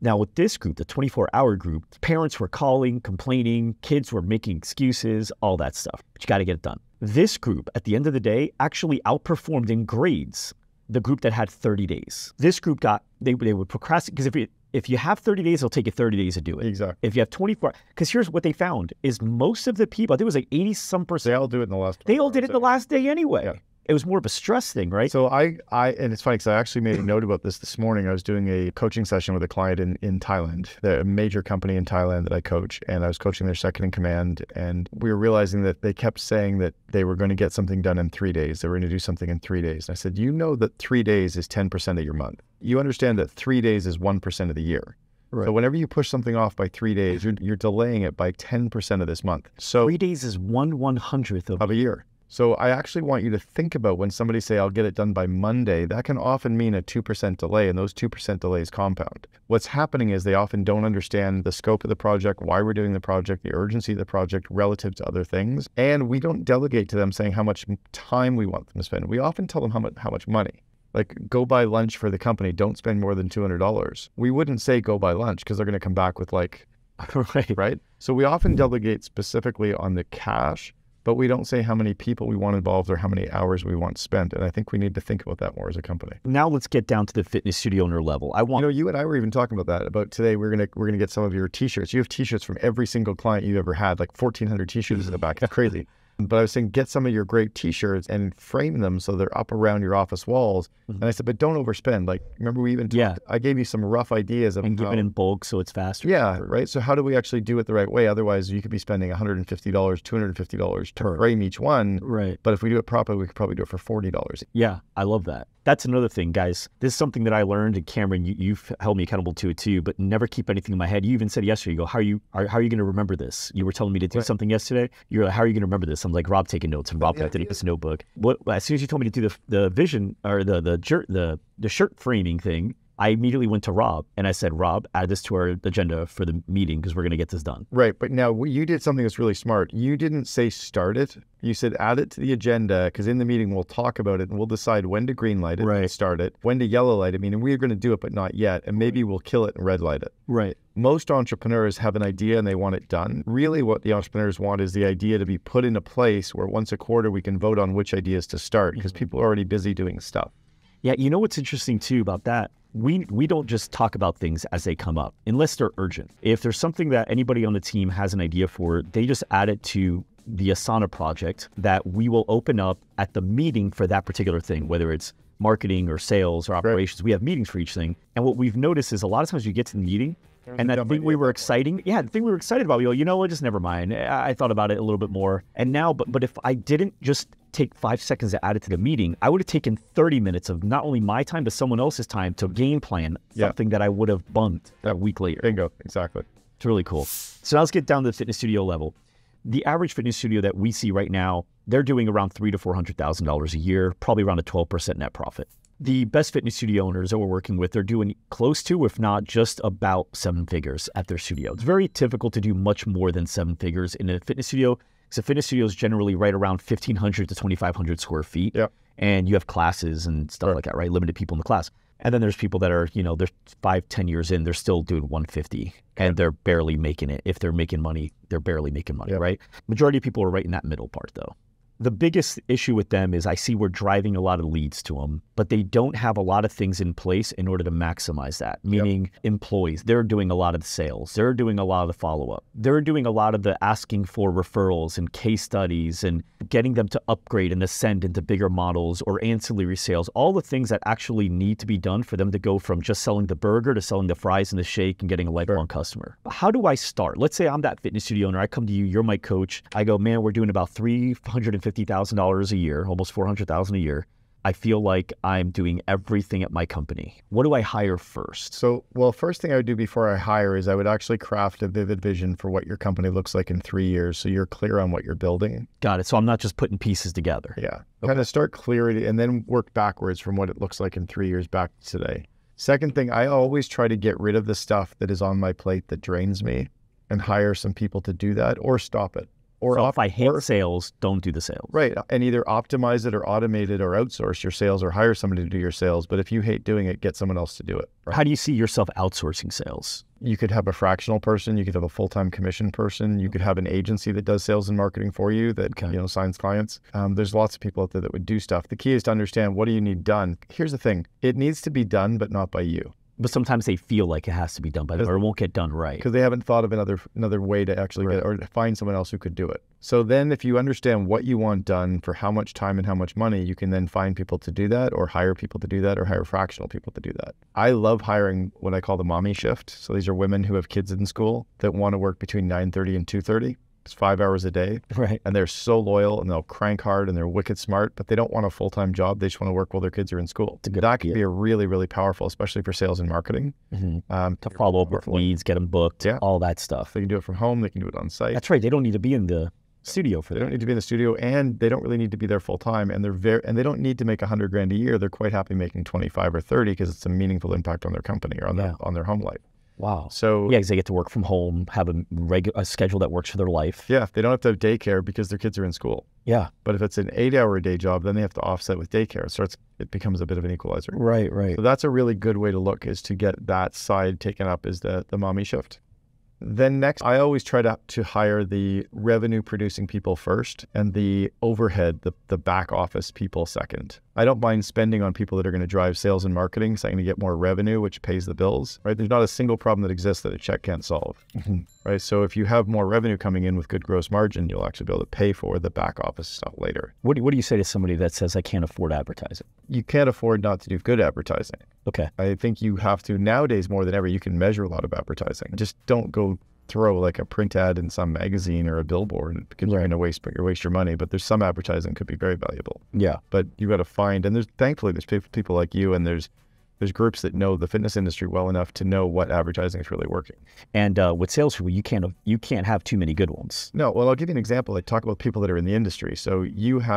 Now, with this group, the 24-hour group, parents were calling, complaining, kids were making excuses, all that stuff. But you got to get it done. This group, at the end of the day, actually outperformed in grades the group that had 30 days. This group got, they would procrastinate, because if you have 30 days, it'll take you 30 days to do it. Exactly. If you have 24, because here's what they found, is most of the people, I think it was like 80-some%. They all do it in the last They all did it the last day anyway. Yeah. It was more of a stress thing, right? So I and it's funny because I actually made a note about this morning. I was doing a coaching session with a client in Thailand. They're a major company in Thailand that I coach, and I was coaching their second in command. And we were realizing that they kept saying that they were going to get something done in 3 days. They were going to do something in 3 days. And I said, you know that 3 days is 10% of your month. You understand that 3 days is 1% of the year. Right. So whenever you push something off by 3 days, you're delaying it by 10% of this month. So 3 days is 1/100th of a year. So I actually want you to think about when somebody say, I'll get it done by Monday, that can often mean a 2% delay, and those 2% delays compound. What's happening is they often don't understand the scope of the project, why we're doing the project, the urgency of the project relative to other things. And we don't delegate to them saying how much time we want them to spend. We often tell them how much money. Like, go buy lunch for the company. Don't spend more than $200. We wouldn't say go buy lunch because they're going to come back with like, right? So we often delegate specifically on the cash, but we don't say how many people we want involved or how many hours we want spent. And I think we need to think about that more as a company. Now let's get down to the fitness studio owner level. You know, you and I were even talking about that, about today, we're gonna get some of your t-shirts. You have t-shirts from every single client you've ever had, like 1,400 t-shirts in the back. It's crazy. But I was saying, get some of your great t-shirts and frame them so they're up around your office walls. Mm-hmm. And I said, but don't overspend. Like, remember we even talked, I gave you some rough ideas. And give it in bulk so it's faster. Yeah, right. So how do we actually do it the right way? Otherwise, you could be spending $150, $250 to frame each one. Right. But if we do it properly, we could probably do it for $40. Yeah, I love that. That's another thing, guys. This is something that I learned, and Cameron, you've held me accountable to it too, but never keep anything in my head. You even said yesterday, you go, how are you going to remember this? You were telling me to do something yesterday. You're like, how are you going to remember this? I'm like, Rob taking notes, and Rob got this notebook. As soon as you told me to do the vision or the shirt framing thing, I immediately went to Rob and I said, Rob, add this to our agenda for the meeting because we're going to get this done. Right. But now you did something that's really smart. You didn't say start it. You said add it to the agenda because in the meeting we'll talk about it and we'll decide when to green light it and start it, when to yellow light it. I mean, and we're going to do it, but not yet. And maybe we'll kill it and red light it. Right. Most entrepreneurs have an idea and they want it done. Really what the entrepreneurs want is the idea to be put in a place where once a quarter we can vote on which ideas to start because people are already busy doing stuff. Yeah. You know what's interesting too about that? We don't just talk about things as they come up, unless they're urgent. If there's something that anybody on the team has an idea for, they just add it to the Asana project that we will open up at the meeting for that particular thing, whether it's marketing or sales or operations. Right. We have meetings for each thing. And what we've noticed is a lot of times you get to the meeting and that thing we were excited about, we go, you know what, just never mind. I thought about it a little bit more. And now, but if I didn't just take 5 seconds to add it to the meeting, I would have taken 30 minutes of not only my time, but someone else's time to game plan something that I would have bumped a week later. Bingo, exactly. It's really cool. So now let's get down to the fitness studio level. The average fitness studio that we see right now, they're doing around $300,000 to $400,000 a year, probably around a 12% net profit. The best fitness studio owners that we're working with, they're doing close to, if not just about 7 figures at their studio. It's very difficult to do much more than 7 figures in a fitness studio. So fitness studio is generally right around 1,500 to 2,500 square feet. Yeah. And you have classes and stuff like that, right? Limited people in the class. And then there's people that are, you know, they're 5, 10 years in, they're still doing 150 and they're barely making it. If they're making money, they're barely making money, right? Majority of people are right in that middle part though. The biggest issue with them is I see we're driving a lot of leads to them, but they don't have a lot of things in place in order to maximize that, meaning employees. They're doing a lot of the sales. They're doing a lot of the follow-up. They're doing a lot of the asking for referrals and case studies and getting them to upgrade and ascend into bigger models or ancillary sales, all the things that actually need to be done for them to go from just selling the burger to selling the fries and the shake and getting a lifelong customer. How do I start? Let's say I'm that fitness studio owner. I come to you. You're my coach. I go, man, we're doing about $350,000 a year, almost $400,000 a year. I feel like I'm doing everything at my company. What do I hire first? So, well, first thing I would do before I hire is I would actually craft a vivid vision for what your company looks like in 3 years so you're clear on what you're building. Got it. So I'm not just putting pieces together. Yeah. Okay. Kind of start clearly and then work backwards from what it looks like in 3 years back to today. Second thing, I always try to get rid of the stuff that is on my plate that drains me and hire some people to do that or stop it. Or so if I hate sales, don't do the sales. Right. And either optimize it or automate it or outsource your sales or hire somebody to do your sales. But if you hate doing it, get someone else to do it. Right? How do you see yourself outsourcing sales? You could have a fractional person. You could have a full-time commission person. You could have an agency that does sales and marketing for you that you know, signs clients. There's lots of people out there that would do stuff. The key is to understand what do you need done. Here's the thing. It needs to be done, but not by you. But sometimes they feel like it has to be done by them or it won't get done right. Because they haven't thought of another way to actually get it or find someone else who could do it. So then if you understand what you want done for how much time and how much money, you can then find people to do that or hire people to do that or hire fractional people to do that. I love hiring what I call the mommy shift. So these are women who have kids in school that want to work between 9:30 and 2:30. It's 5 hours a day. Right. And they're so loyal and they'll crank hard and they're wicked smart, but they don't want a full-time job. They just want to work while their kids are in school. That could be a really, really powerful, especially for sales and marketing. To follow up with leads, get them booked, all that stuff. They can do it from home. They can do it on site. That's right. They don't need to be in the studio for that. They don't need to be in the studio and they don't really need to be there full-time. And they don't need to make $100 grand a year. They're quite happy making 25 or 30 because it's a meaningful impact on their company or on their home life. Wow. So yeah, because they get to work from home, have a schedule that works for their life. Yeah, they don't have to have daycare because their kids are in school. Yeah. But if it's an 8-hour a day job, then they have to offset with daycare. So it becomes a bit of an equalizer. Right. So that's a really good way to look is to get that side taken up is the mommy shift. Then next, I always try to hire the revenue producing people first and the overhead, the back office people second. I don't mind spending on people that are going to drive sales and marketing, so I'm going to get more revenue, which pays the bills, right? There's not a single problem that exists that a check can't solve, right? So if you have more revenue coming in with good gross margin, you'll actually be able to pay for the back office stuff later. What do you say to somebody that says, I can't afford advertising? You can't afford not to do good advertising. Okay. I think you have to, nowadays more than ever, you can measure a lot of advertising. Just don't go throw like a print ad in some magazine or a billboard and you're going to waste your money, but there's some advertising that could be very valuable. Yeah. But you got to find, and thankfully there's people like you, and there's groups that know the fitness industry well enough to know what advertising is really working. And with salespeople, you can't have too many good ones. No. Well, I'll give you an example. I talk about people that are in the industry. So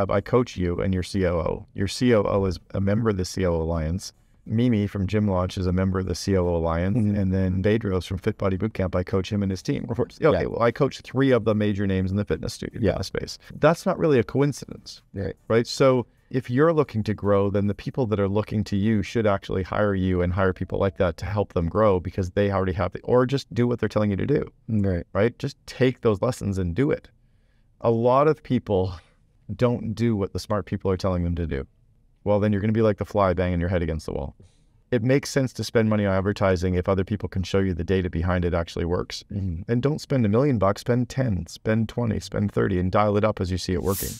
I coach you and your COO. Your COO is a member of the COO Alliance. Mimi from Gym Launch is a member of the COO Alliance, and then Bedros from Fit Body Bootcamp, I coach him and his team. Okay, yeah. Well, I coach three of the major names in the fitness studio space. That's not really a coincidence, right? So if you're looking to grow, then the people that are looking to you should actually hire you and hire people like that to help them grow, because they already have the, or just do what they're telling you to do, right? Just take those lessons and do it. A lot of people don't do what the smart people are telling them to do. Well, then you're going to be like the fly banging your head against the wall. It makes sense to spend money on advertising if other people can show you the data behind it actually works. And don't spend $1 million bucks, spend 10, spend 20, spend 30, and dial it up as you see it working.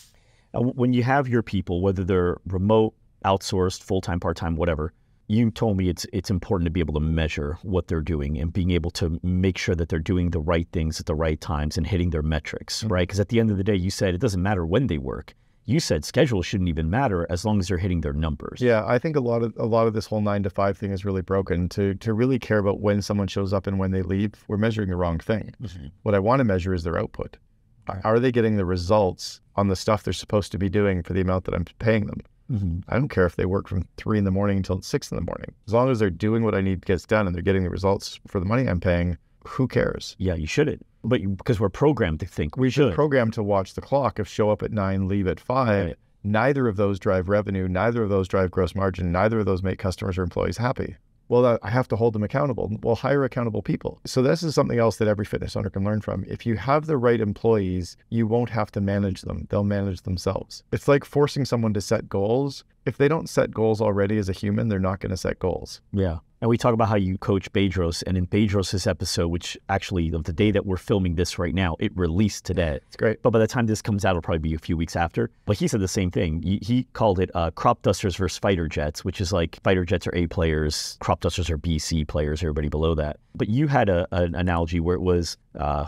When you have your people, whether they're remote, outsourced, full-time, part-time, whatever, you told me it's important to be able to measure what they're doing and being able to make sure that they're doing the right things at the right times and hitting their metrics, right? Because at the end of the day, you said it doesn't matter when they work. You said schedule shouldn't even matter as long as they're hitting their numbers. Yeah, I think a lot of this whole 9-to-5 thing is really broken. To really care about when someone shows up and when they leave, we're measuring the wrong thing. What I want to measure is their output. Are they getting the results on the stuff they're supposed to be doing for the amount that I'm paying them? I don't care if they work from 3 in the morning until 6 in the morning. As long as they're doing what I need gets done and they're getting the results for the money I'm paying, who cares? Yeah, you shouldn't. But because we're programmed to think we should. We're programmed to watch the clock of show up at 9, leave at 5. Right. Neither of those drive revenue. Neither of those drive gross margin. Neither of those make customers or employees happy. Well, I have to hold them accountable. Well, hire accountable people. So this is something else that every fitness owner can learn from. If you have the right employees, you won't have to manage them. They'll manage themselves. It's like forcing someone to set goals. If they don't set goals already as a human, they're not going to set goals. Yeah. And we talk about how you coach Bedros, and in Bedros' episode, which actually the day that we're filming this right now, it released today. It's great. But by the time this comes out, it'll probably be a few weeks after. But he said the same thing. He called it crop dusters versus fighter jets, which is like fighter jets are A players, crop dusters are B, C players, everybody below that. But you had an analogy where it was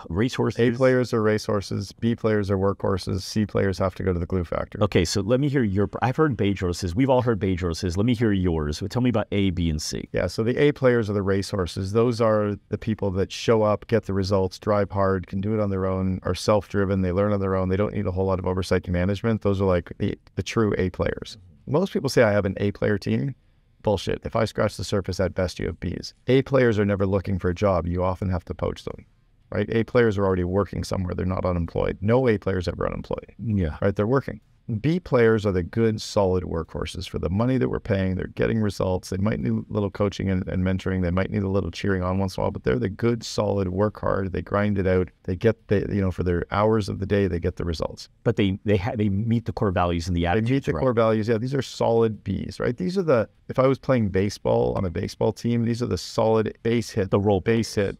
racehorses. A players are racehorses, B players are workhorses, C players have to go to the glue factory. Okay, so let me hear your, I've heard Bedros's, we've all heard Bedros's, let me hear yours. Tell me about A, B, and C. Yeah, so the A players are the racehorses. Those are the people that show up, get the results, drive hard, can do it on their own, are self-driven, they learn on their own, they don't need a whole lot of oversight and management. Those are like the true A players. Most people say I have an A player team. Bullshit. If I scratch the surface, at best you have Bs. A players are never looking for a job. You often have to poach them, right? A players are already working somewhere. They're not unemployed. No A players ever unemployed. Yeah. Right? They're working. B players are the good, solid workhorses. For the money that we're paying, they're getting results. They might need a little coaching and mentoring. They might need a little cheering on once in a while, but they're the good, solid, work hard. They grind it out. They get the, you know, for their hours of the day, they get the results. But they meet the core values and the attitudes. They meet the core values. Yeah, these are solid Bs, right? These are the, if I was playing baseball on a baseball team, these are the solid base hit, the roll base hit,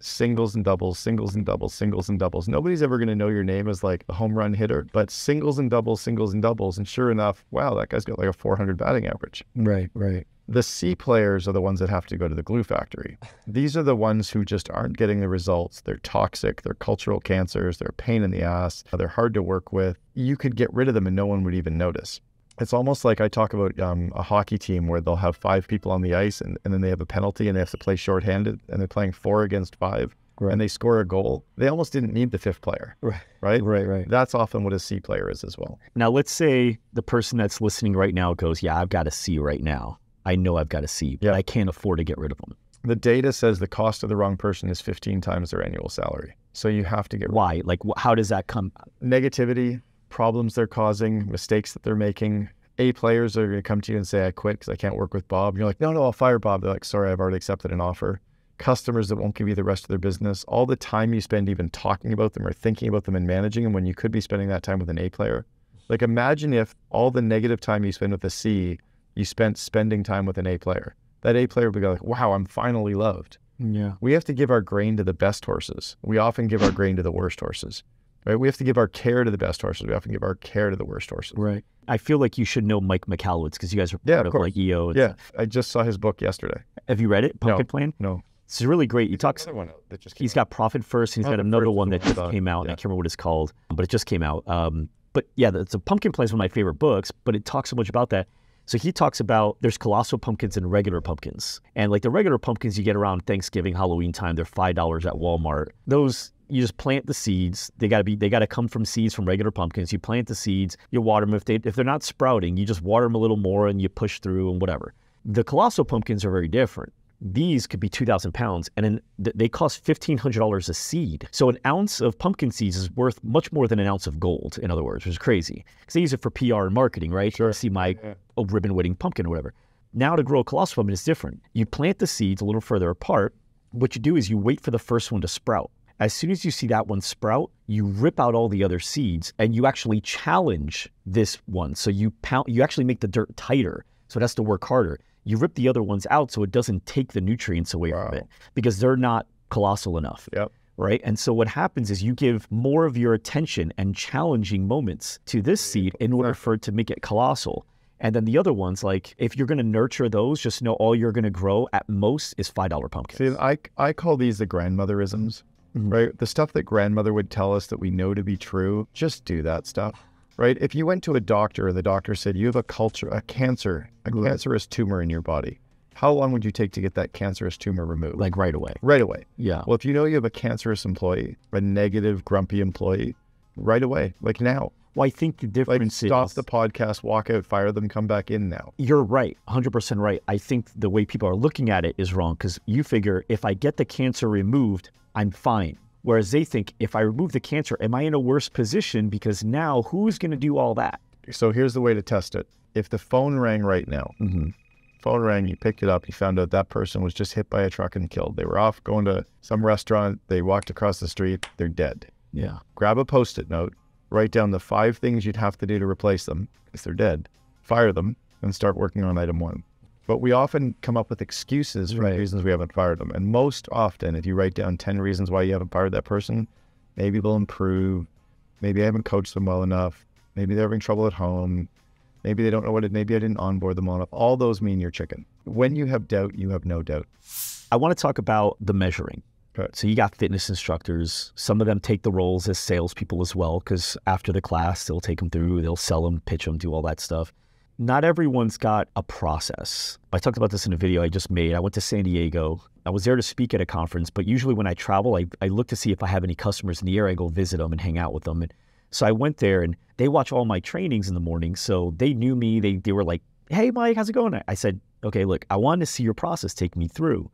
singles and doubles, singles and doubles, singles and doubles. Nobody's ever going to know your name as like a home run hitter, but singles and doubles, singles and doubles. And sure enough, wow, that guy's got like a 400 batting average. Right. The C players are the ones that have to go to the glue factory. These are the ones who just aren't getting the results. They're toxic. They're cultural cancers. They're a pain in the ass. They're hard to work with. You could get rid of them and no one would even notice. It's almost like I talk about a hockey team where they'll have 5 people on the ice and then they have a penalty and they have to play shorthanded and they're playing 4 against 5 and they score a goal. They almost didn't need the 5th player, right? That's often what a C player is as well. Now, let's say the person that's listening right now goes, yeah, I've got a C right now. I know I've got a C, but I can't afford to get rid of them. The data says the cost of the wrong person is 15 times their annual salary. So you have to get rid of them. Why? Like, how does that come? Negativity. Problems they're causing, mistakes that they're making. A players are going to come to you and say, I quit because I can't work with Bob. And you're like, no, I'll fire Bob. They're like, sorry, I've already accepted an offer. customers that won't give you the rest of their business, all the time you spend even talking about them or thinking about them and managing them when you could be spending that time with an A player. Like, imagine if all the negative time you spend with a C, you spent spending time with an A player. That A player would be like, wow, I'm finally loved. Yeah. We have to give our grain to the best horses. We often give our grain to the worst horses, right? We have to give our care to the best horses. We often give our care to the worst horses. Right. I feel like you should know Mike McAllowitz because you guys are part of like EO. Yeah. I just saw his book yesterday. Have you read it? Pumpkin Plan? No. It's really great. He talks. One that just came out. Got Profit First, and he's got another one that just came out. Yeah. And I can't remember what it's called, but it just came out. But yeah, the Pumpkin Plan is one of my favorite books, but it talks so much about that. So he talks about there's colossal pumpkins and regular pumpkins. And like the regular pumpkins you get around Thanksgiving, Halloween time, they're $5 at Walmart. Those, you just plant the seeds. They gotta come from seeds from regular pumpkins. You plant the seeds, you water them. If they're not sprouting, you just water them a little more and you push through and whatever. The colossal pumpkins are very different. These could be 2,000 pounds, and they cost $1,500 a seed. So an ounce of pumpkin seeds is worth much more than an ounce of gold, in other words, which is crazy. Because they use it for PR and marketing, right? Sure. You see my ribbon-witting pumpkin or whatever. Now to grow a colossal pumpkin is different. You plant the seeds a little further apart. What you do is you wait for the first one to sprout. As soon as you see that one sprout, you rip out all the other seeds, and you actually challenge this one. So you actually make the dirt tighter, so it has to work harder. You rip the other ones out so it doesn't take the nutrients away from it because they're not colossal enough, right? And so what happens is you give more of your attention and challenging moments to this seed in order for it to make it colossal. And then the other ones, like if you're going to nurture those, just know all you're going to grow at most is $5 pumpkins. See, I call these the grandmotherisms, right? The stuff that grandmother would tell us that we know to be true, just do that stuff. Right? If you went to a doctor and the doctor said, you have a cancerous tumor in your body, how long would you take to get that cancerous tumor removed? Like right away. Right away. Yeah. Well, if you know you have a cancerous employee, a negative, grumpy employee, right away, like now. Well, I think the difference is... Stop the podcast, walk out, fire them, come back in now. You're right. 100% right. I think the way people are looking at it is wrong because you figure if I get the cancer removed, I'm fine. Whereas they think, if I remove the cancer, am I in a worse position? Because now who's going to do all that? So here's the way to test it. If the phone rang right now, phone rang, you picked it up, you found out that person was just hit by a truck and killed. They were off going to some restaurant. They walked across the street. They're dead. Yeah. Grab a Post-it note, write down the 5 things you'd have to do to replace them if they're dead, fire them, and start working on item 1. But we often come up with excuses for reasons we haven't fired them. And most often, if you write down 10 reasons why you haven't fired that person, maybe they'll improve. Maybe I haven't coached them well enough. Maybe they're having trouble at home. Maybe they don't know what it, maybe I didn't onboard them well enough. All those mean you're chicken. When you have doubt, you have no doubt. I want to talk about the measuring. Okay. So you got fitness instructors. Some of them take the roles as salespeople as well, because after the class, they'll take them through, they'll sell them, pitch them, do all that stuff. Not everyone's got a process. I talked about this in a video I just made. I went to San Diego. I was there to speak at a conference, but usually when I travel, I look to see if I have any customers in the area. I go visit them and hang out with them. And so I went there, and they watch all my trainings in the morning. So they knew me. They were like, hey, Mike, how's it going? I said, okay, look, I wanted to see your process. Take me through.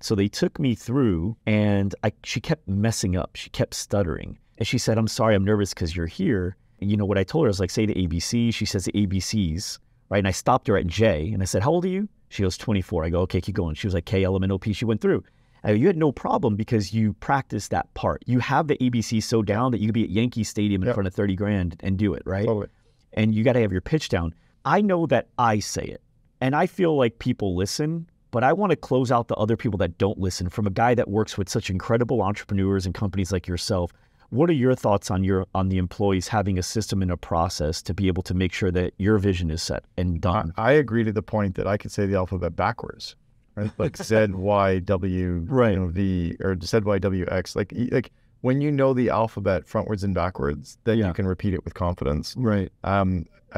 So they took me through, and she kept messing up. She kept stuttering. And she said, I'm sorry, I'm nervous because you're here. You know, what I told her, I was like, say the ABC. She says the ABCs, right? And I stopped her at J, and I said, how old are you? She goes, 24. I go, okay, keep going. She was like, K, L, M, N, O, P. She went through. I go, you had no problem because you practiced that part. You have the ABC so down that you could be at Yankee Stadium in front of 30 grand and do it, right? Totally. And you got to have your pitch down. I know that I say it, and I feel like people listen, but I want to close out the other people that don't listen from a guy that works with such incredible entrepreneurs and companies like yourself. What are your thoughts on the employees having a system and a process to be able to make sure that your vision is set and done? I agree to the point that I could say the alphabet backwards, right? Like ZYW, right? You know, V or ZYWX. Like when you know the alphabet frontwards and backwards, then you can repeat it with confidence, right? I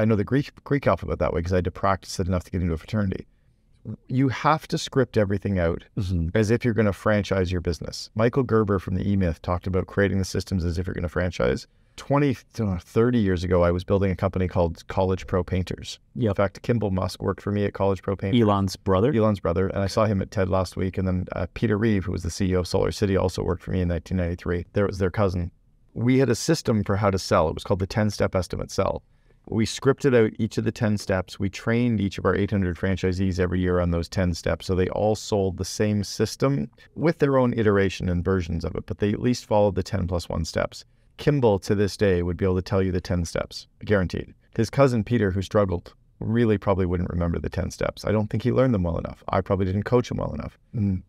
know the Greek alphabet that way because I had to practice it enough to get into a fraternity. You have to script everything out as if you're going to franchise your business. Michael Gerber from the E-Myth talked about creating the systems as if you're going to franchise. 30 years ago, I was building a company called College Pro Painters. In fact, Kimball Musk worked for me at College Pro Painters. Elon's brother? Elon's brother. And I saw him at TED last week. And then Peter Reeve, who was the CEO of Solar City, also worked for me in 1993. There was their cousin. We had a system for how to sell. It was called the 10-step estimate sell. We scripted out each of the 10 steps. We trained each of our 800 franchisees every year on those 10 steps. So they all sold the same system with their own iteration and versions of it, but they at least followed the 10+1 steps. Kimball to this day would be able to tell you the 10 steps, guaranteed. His cousin Peter, who struggled, really probably wouldn't remember the 10 steps. I don't think he learned them well enough. I probably didn't coach him well enough.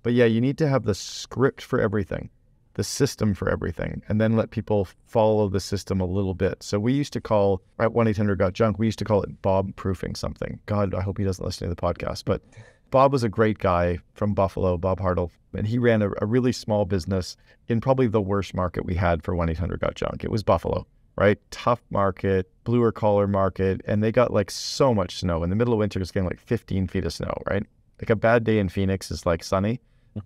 But yeah, you need to have the script for everything, the system for everything, and then let people follow the system a little bit. So we used to call, at 1-800-GOT-JUNK, we used to call it Bob proofing something. God, I hope he doesn't listen to the podcast. But Bob was a great guy from Buffalo, Bob Hartle, and he ran a really small business in probably the worst market we had for 1-800-GOT-JUNK. It was Buffalo, right? Tough market, bluer collar market, and they got like so much snow. In the middle of winter, it's getting like 15 feet of snow, right? Like a bad day in Phoenix is like sunny.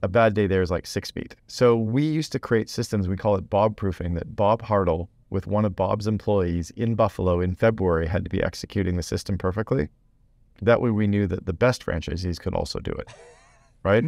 A bad day there is like 6 feet. So we used to create systems, we call it Bob proofing, that Bob Hartle with one of Bob's employees in Buffalo in February had to be executing the system perfectly. That way we knew that the best franchisees could also do it, right?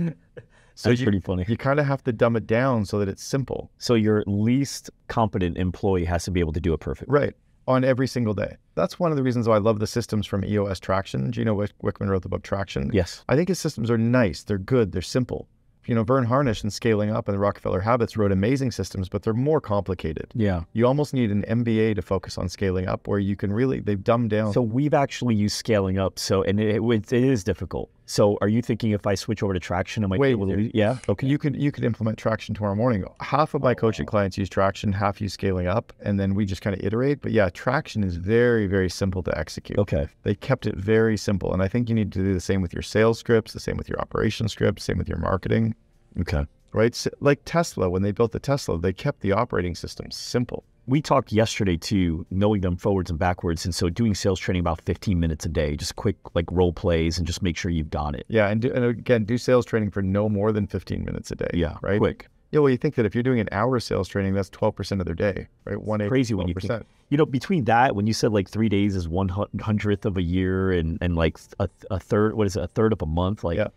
So that's pretty funny. You kind of have to dumb it down so that it's simple. So your least competent employee has to be able to do it perfectly. Right, on every single day. That's one of the reasons why I love the systems from EOS Traction. Gino Wickman wrote the book Traction. Yes. I think his systems are nice, they're good, they're simple. You know, Vern Harnish and Scaling Up and the Rockefeller Habits wrote amazing systems, but they're more complicated. Yeah. You almost need an MBA to focus on Scaling Up where you can really, they've dumbed down. So we've actually used Scaling Up, so, and it is difficult. So are you thinking if I switch over to Traction, am I able to, yeah? Okay. You could implement Traction tomorrow morning. Half of my coaching clients use Traction, half use Scaling Up, and then we just kind of iterate. But yeah, Traction is very, very simple to execute. Okay. They kept it very simple. And I think you need to do the same with your sales scripts, the same with your operation scripts, same with your marketing. Okay. Right? So, like Tesla, when they built the Tesla, they kept the operating system simple. We talked yesterday too, knowing them forwards and backwards. And so doing sales training about 15 minutes a day, just quick like role plays and just make sure you've got it. Yeah. And again, do sales training for no more than 15 minutes a day. Yeah. Right? Quick. Yeah, well, you think that if you're doing an hour sales training, that's 12% of their day, right? Crazy when you think, you know, between that, when you said like 3 days is 1/100th of a year and like a third, what is it, a third of a month? Like, yeah.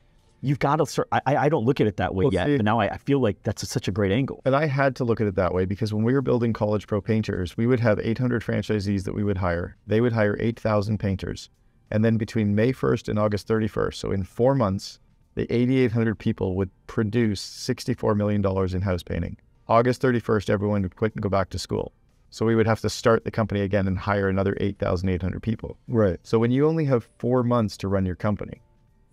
You've got to start, I don't look at it that way yet, but now I feel like that's such a great angle. And I had to look at it that way because when we were building College Pro Painters, we would have 800 franchisees that we would hire. They would hire 8,000 painters. And then between May 1st and August 31st, so in 4 months, the 8,800 people would produce $64 million in house painting. August 31st, everyone would quit and go back to school. So we would have to start the company again and hire another 8,800 people. Right. So when you only have 4 months to run your company,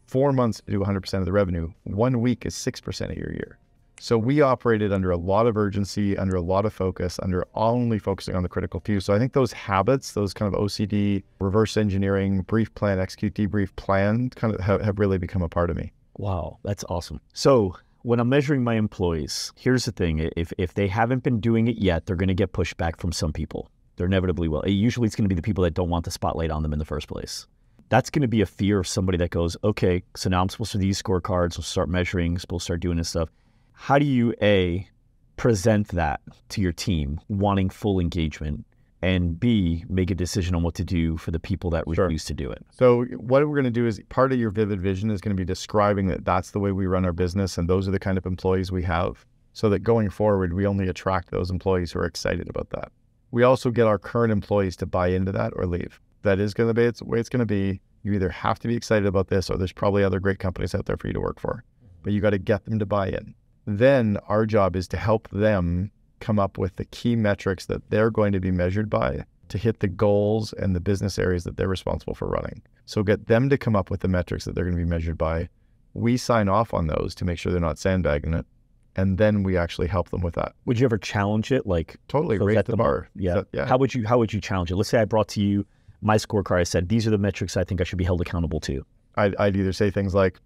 4 months to do 100% of the revenue, 1 week is 6% of your year. So we operated under a lot of urgency, under a lot of focus, under only focusing on the critical few. So I think those habits, those kind of OCD, reverse engineering, brief plan, execute, debrief, plan, kind of have really become a part of me. Wow, that's awesome. So when I'm measuring my employees, here's the thing. If they haven't been doing it yet, they're going to get pushback from some people. They inevitably will. Usually it's going to be the people that don't want the spotlight on them in the first place. That's going to be a fear of somebody that goes, okay, so now I'm supposed to do these scorecards, I'll start measuring, supposed to start doing this stuff. How do you, A, present that to your team, wanting full engagement, and B, make a decision on what to do for the people that refuse to do it? So what we're going to do is part of your Vivid Vision is going to be describing that that's the way we run our business and those are the kind of employees we have, so that going forward, we only attract those employees who are excited about that. We also get our current employees to buy into that or leave. That is going to be the way it's going to be. You either have to be excited about this or there's probably other great companies out there for you to work for. But you got to get them to buy in. Then our job is to help them come up with the key metrics that they're going to be measured by to hit the goals and the business areas that they're responsible for running. So get them to come up with the metrics that they're going to be measured by. We sign off on those to make sure they're not sandbagging it. And then we actually help them with that. Would you ever challenge it? Like totally raise the bar. Yeah. So, yeah. How would you challenge it? Let's say I brought to you my scorecard, I said, these are the metrics I think I should be held accountable to. I'd either say things like,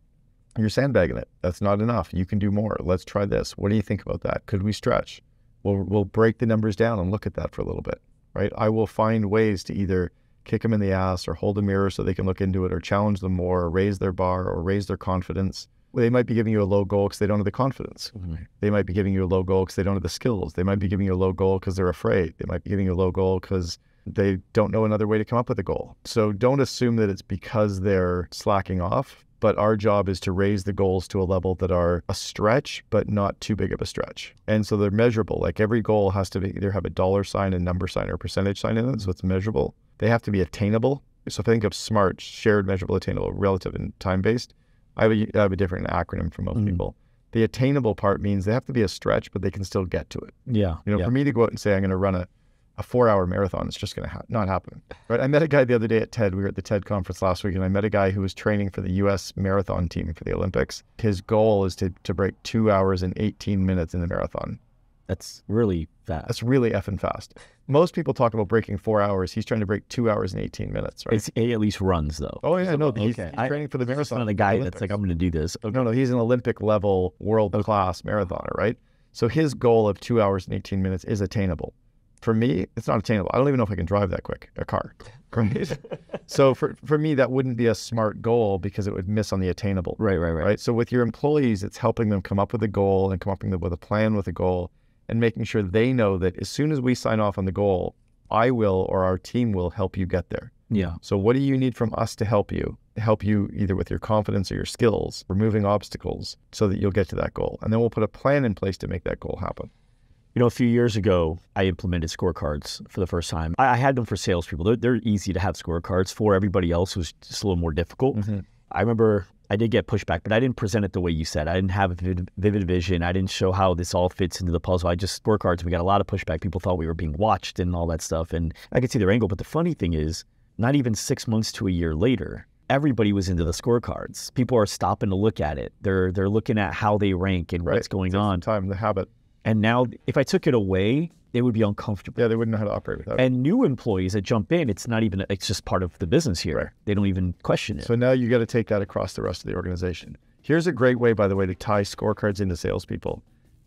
you're sandbagging it. That's not enough. You can do more. Let's try this. What do you think about that? Could we stretch? We'll break the numbers down and look at that for a little bit, right? I will find ways to either kick them in the ass or hold a mirror so they can look into it or challenge them more or raise their bar or raise their confidence. They might be giving you a low goal because they don't have the confidence. Mm-hmm. They might be giving you a low goal because they don't have the skills. They might be giving you a low goal because they're afraid. They might be giving you a low goal because they don't know another way to come up with a goal. So don't assume that it's because they're slacking off, but our job is to raise the goals to a level that are a stretch, but not too big of a stretch. And so they're measurable. Like every goal has to be either have a dollar sign, a number sign, or a percentage sign in it, so it's measurable. They have to be attainable. So think of SMART, shared, measurable, attainable, relative, and time-based. I have a different acronym for most people. The attainable part means they have to be a stretch, but they can still get to it. Yeah. You know, for me to go out and say, I'm going to run a 4-hour marathon, it's just going to not happen. Right. I met a guy the other day at TED. We were at the TED conference last week, and I met a guy who was training for the U.S. marathon team for the Olympics. His goal is to break 2 hours and 18 minutes in the marathon. That's really fast. That's really effing fast. Most people talk about breaking 4 hours. He's trying to break 2 hours and 18, minutes, right? He at least runs, though. Oh, yeah, no, he's training for the marathon. He's not a guy that's like, I'm going to do this. Okay. No, no, he's an Olympic-level, world-class marathoner, right? So his goal of 2 hours and 18 minutes is attainable. For me, it's not attainable. I don't even know if I can drive that quick, a car. Right? So for me, that wouldn't be a smart goal because it would miss on the attainable. Right. So with your employees, it's helping them come up with a goal and come up with a plan with a goal, and making sure they know that as soon as we sign off on the goal, I will, or our team will, help you get there. Yeah. So what do you need from us to help you? Help you either with your confidence or your skills, removing obstacles so that you'll get to that goal. And then we'll put a plan in place to make that goal happen. You know, a few years ago, I implemented scorecards for the first time. I had them for salespeople. They're easy to have scorecards for. Everybody else was just a little more difficult. I remember I did get pushback, but I didn't present it the way you said. I didn't have a vivid vision. I didn't show how this all fits into the puzzle. I just scorecards. We got a lot of pushback. People thought we were being watched and all that stuff. And I could see their angle. But the funny thing is, not even 6 months to a year later, everybody was into the scorecards. People are stopping to look at it. They're looking at how they rank and what's going on. Time, the habit. And now, if I took it away, they would be uncomfortable. Yeah, they wouldn't know how to operate without it. And new employees that jump in, it's not even, it's just part of the business here. Right. They don't even question it. So now you got to take that across the rest of the organization. Here's a great way, by the way, to tie scorecards into salespeople.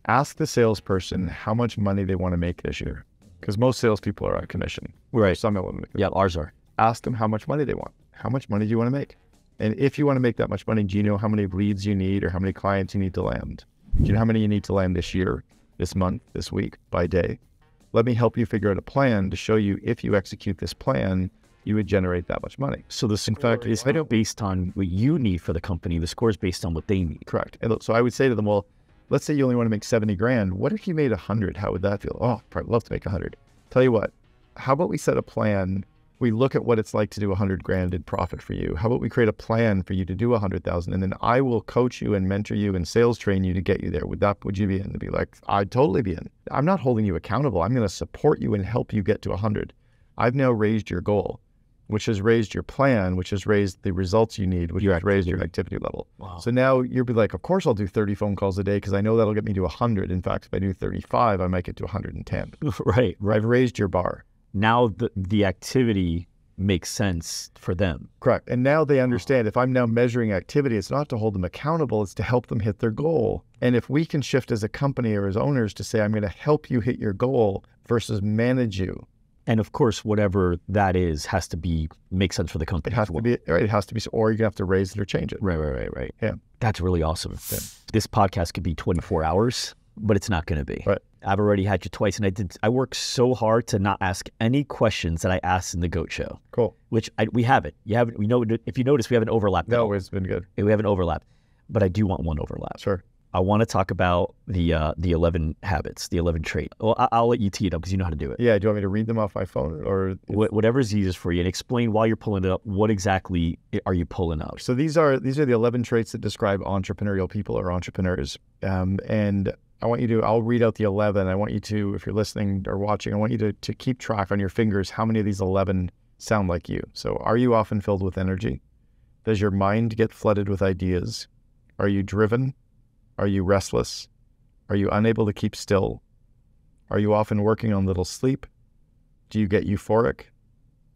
Ask the salesperson how much money they want to make this year. Because most salespeople are on commission. Right. Some of them. Yeah, ours are. Ask them how much money they want. How much money do you want to make? And if you want to make that much money, do you know how many leads you need or how many clients you need to land? Do you know how many you need to land this year, this month, this week, by day? Let me help you figure out a plan to show you if you execute this plan, you would generate that much money. So this, in fact, is not based on what you need for the company. The score is based on what they need. Correct. And so I would say to them, well, let's say you only want to make 70 grand. What if you made 100? How would that feel? Oh, I'd love to make 100. Tell you what, how about we set a plan? We look at what it's like to do 100 grand in profit for you. How about we create a plan for you to do 100,000, and then I will coach you and mentor you and sales train you to get you there. Would you be in? They'd be like, I'd totally be in. I'm not holding you accountable. I'm going to support you and help you get to 100. I've now raised your goal, which has raised your plan, which has raised the results you need, which has raised your activity level. Wow. So now you'll be like, of course I'll do 30 phone calls a day because I know that'll get me to 100. In fact, if I do 35, I might get to 110. Right. I've raised your bar. Now the activity makes sense for them. Correct. And now they understand if I'm now measuring activity, it's not to hold them accountable, it's to help them hit their goal. And if we can shift as a company or as owners to say, I'm going to help you hit your goal versus manage you. And of course, whatever that is has to be, make sense for the company. It has to be, right? It has to be, or you're going to have to raise it or change it. Right. Yeah. That's really awesome. Yeah. This podcast could be 24 hours, but it's not going to be. Right. I've already had you twice, and I worked so hard to not ask any questions that I asked in the GOAT show. Cool. Which we haven't. You haven't. We know if you notice, we haven't overlapped. No, it's been good. We haven't overlapped, but I do want one overlap. Sure. I want to talk about the 11 habits, the 11 trait. Well, I'll let you tee it up because you know how to do it. Yeah. Do you want me to read them off my phone or whatever is easiest for you, and explain why you're pulling it up? What exactly are you pulling up? So these are the 11 traits that describe entrepreneurial people or entrepreneurs, and I want you to, I'll read out the 11. I want you to, if you're listening or watching, I want you to keep track on your fingers how many of these 11 sound like you. So are you often filled with energy? Does your mind get flooded with ideas? Are you driven? Are you restless? Are you unable to keep still? Are you often working on little sleep? Do you get euphoric?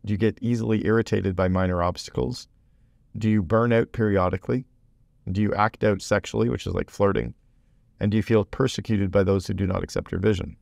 Do you get easily irritated by minor obstacles? Do you burn out periodically? Do you act out sexually, which is like flirting? And do you feel persecuted by those who do not accept your vision?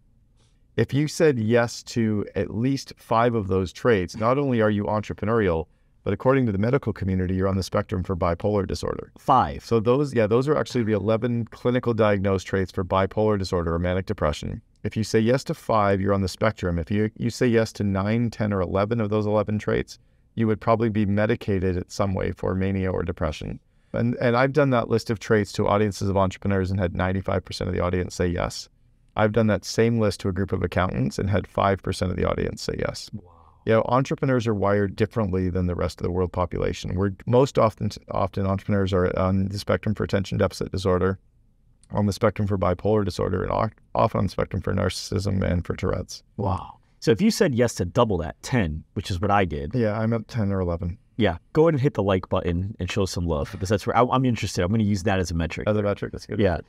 If you said yes to at least 5 of those traits, not only are you entrepreneurial, but according to the medical community, you're on the spectrum for bipolar disorder. 5. So those are actually the 11 clinical diagnosed traits for bipolar disorder or manic depression. If you say yes to 5, you're on the spectrum. If you say yes to 9, 10, or 11 of those 11 traits, you would probably be medicated in some way for mania or depression. And I've done that list of traits to audiences of entrepreneurs and had 95% of the audience say yes. I've done that same list to a group of accountants and had 5% of the audience say yes. Wow. You know, entrepreneurs are wired differently than the rest of the world population. We're most often entrepreneurs are on the spectrum for attention deficit disorder, on the spectrum for bipolar disorder, and often on the spectrum for narcissism and for Tourette's. Wow. So if you said yes to double that, 10, which is what I did. Yeah, I'm at 10 or 11. Yeah, go ahead and hit the like button and show some love, because that's where I'm interested. I'm going to use that as a metric. As a metric, that's good. Yeah.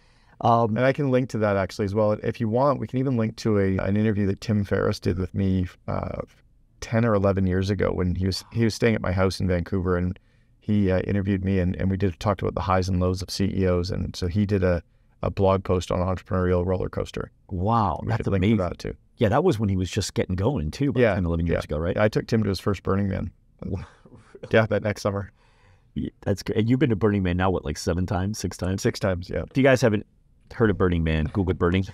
And I can link to that actually as well. If you want, we can even link to an interview that Tim Ferriss did with me 10 or 11 years ago when he was staying at my house in Vancouver, and he interviewed me, and we talked about the highs and lows of CEOs. And so he did a blog post on entrepreneurial roller coaster. Wow, that's amazing. Link to that too. Yeah, that was when he was just getting going too, about 10, 11 years ago, right? I took Tim to his first Burning Man. Yeah, that next summer. Yeah, that's great. And you've been to Burning Man now, what, like 6 times? 6 times, yeah. If you guys haven't heard of Burning Man, Google Burning.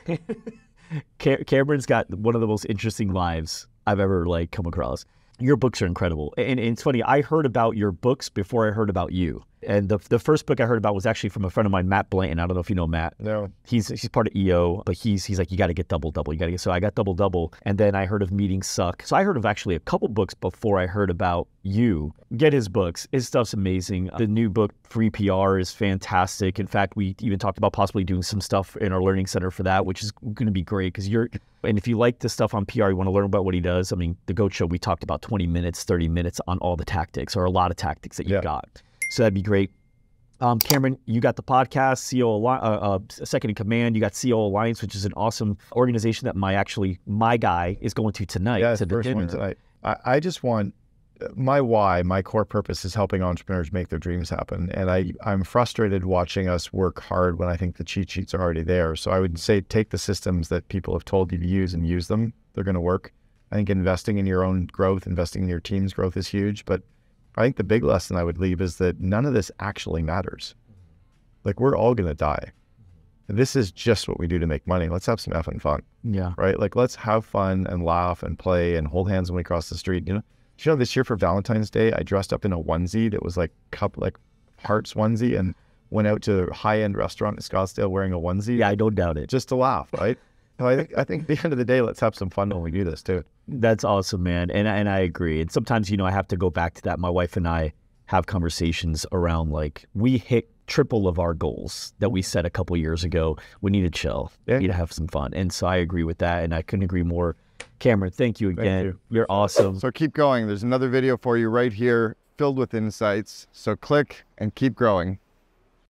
Cameron's got one of the most interesting lives I've ever like come across. Your books are incredible. And it's funny, I heard about your books before I heard about you. And the first book I heard about was actually from a friend of mine, Matt Blanton. I don't know if you know Matt. No. He's part of EO, but he's like, you got to get Double Double. You got to get, so I got Double Double. And then I heard of Meeting Suck. So I heard of actually a couple books before I heard about you. Get his books. His stuff's amazing. The new book, Free PR, is fantastic. In fact, we even talked about possibly doing some stuff in our learning center for that, which is going to be great because and if you like the stuff on PR, you want to learn about what he does. I mean, the GOAT Show, we talked about 20 minutes, 30 minutes on all the tactics, or a lot of tactics that you've got. So that'd be great. Cameron, you got the podcast, Second in Command. You got COO Alliance, which is an awesome organization that my guy is going to tonight. Yeah, to the first one tonight. I just want, my core purpose is helping entrepreneurs make their dreams happen. And I'm frustrated watching us work hard when I think the cheat sheets are already there. So I would say take the systems that people have told you to use and use them. They're going to work. I think investing in your own growth, investing in your team's growth is huge, but I think the big lesson I would leave is that none of this actually matters. Like, we're all going to die. This is just what we do to make money. Let's have some effing fun. Yeah. Right? Like, let's have fun and laugh and play and hold hands when we cross the street. You know, this year for Valentine's Day, I dressed up in a onesie that was like hearts onesie, and went out to a high-end restaurant in Scottsdale wearing a onesie. Yeah, I don't doubt it. Just to laugh, right? So I think at the end of the day, let's have some fun when we do this too. That's awesome, man. And I agree. And sometimes, I have to go back to that. My wife and I have conversations around, like, we hit triple of our goals that we set a couple years ago. We need to chill. Yeah. We need to have some fun. And so I agree with that. And I couldn't agree more. Cameron, thank you again. Thank you. You're awesome. So keep going. There's another video for you right here filled with insights. So click and keep growing.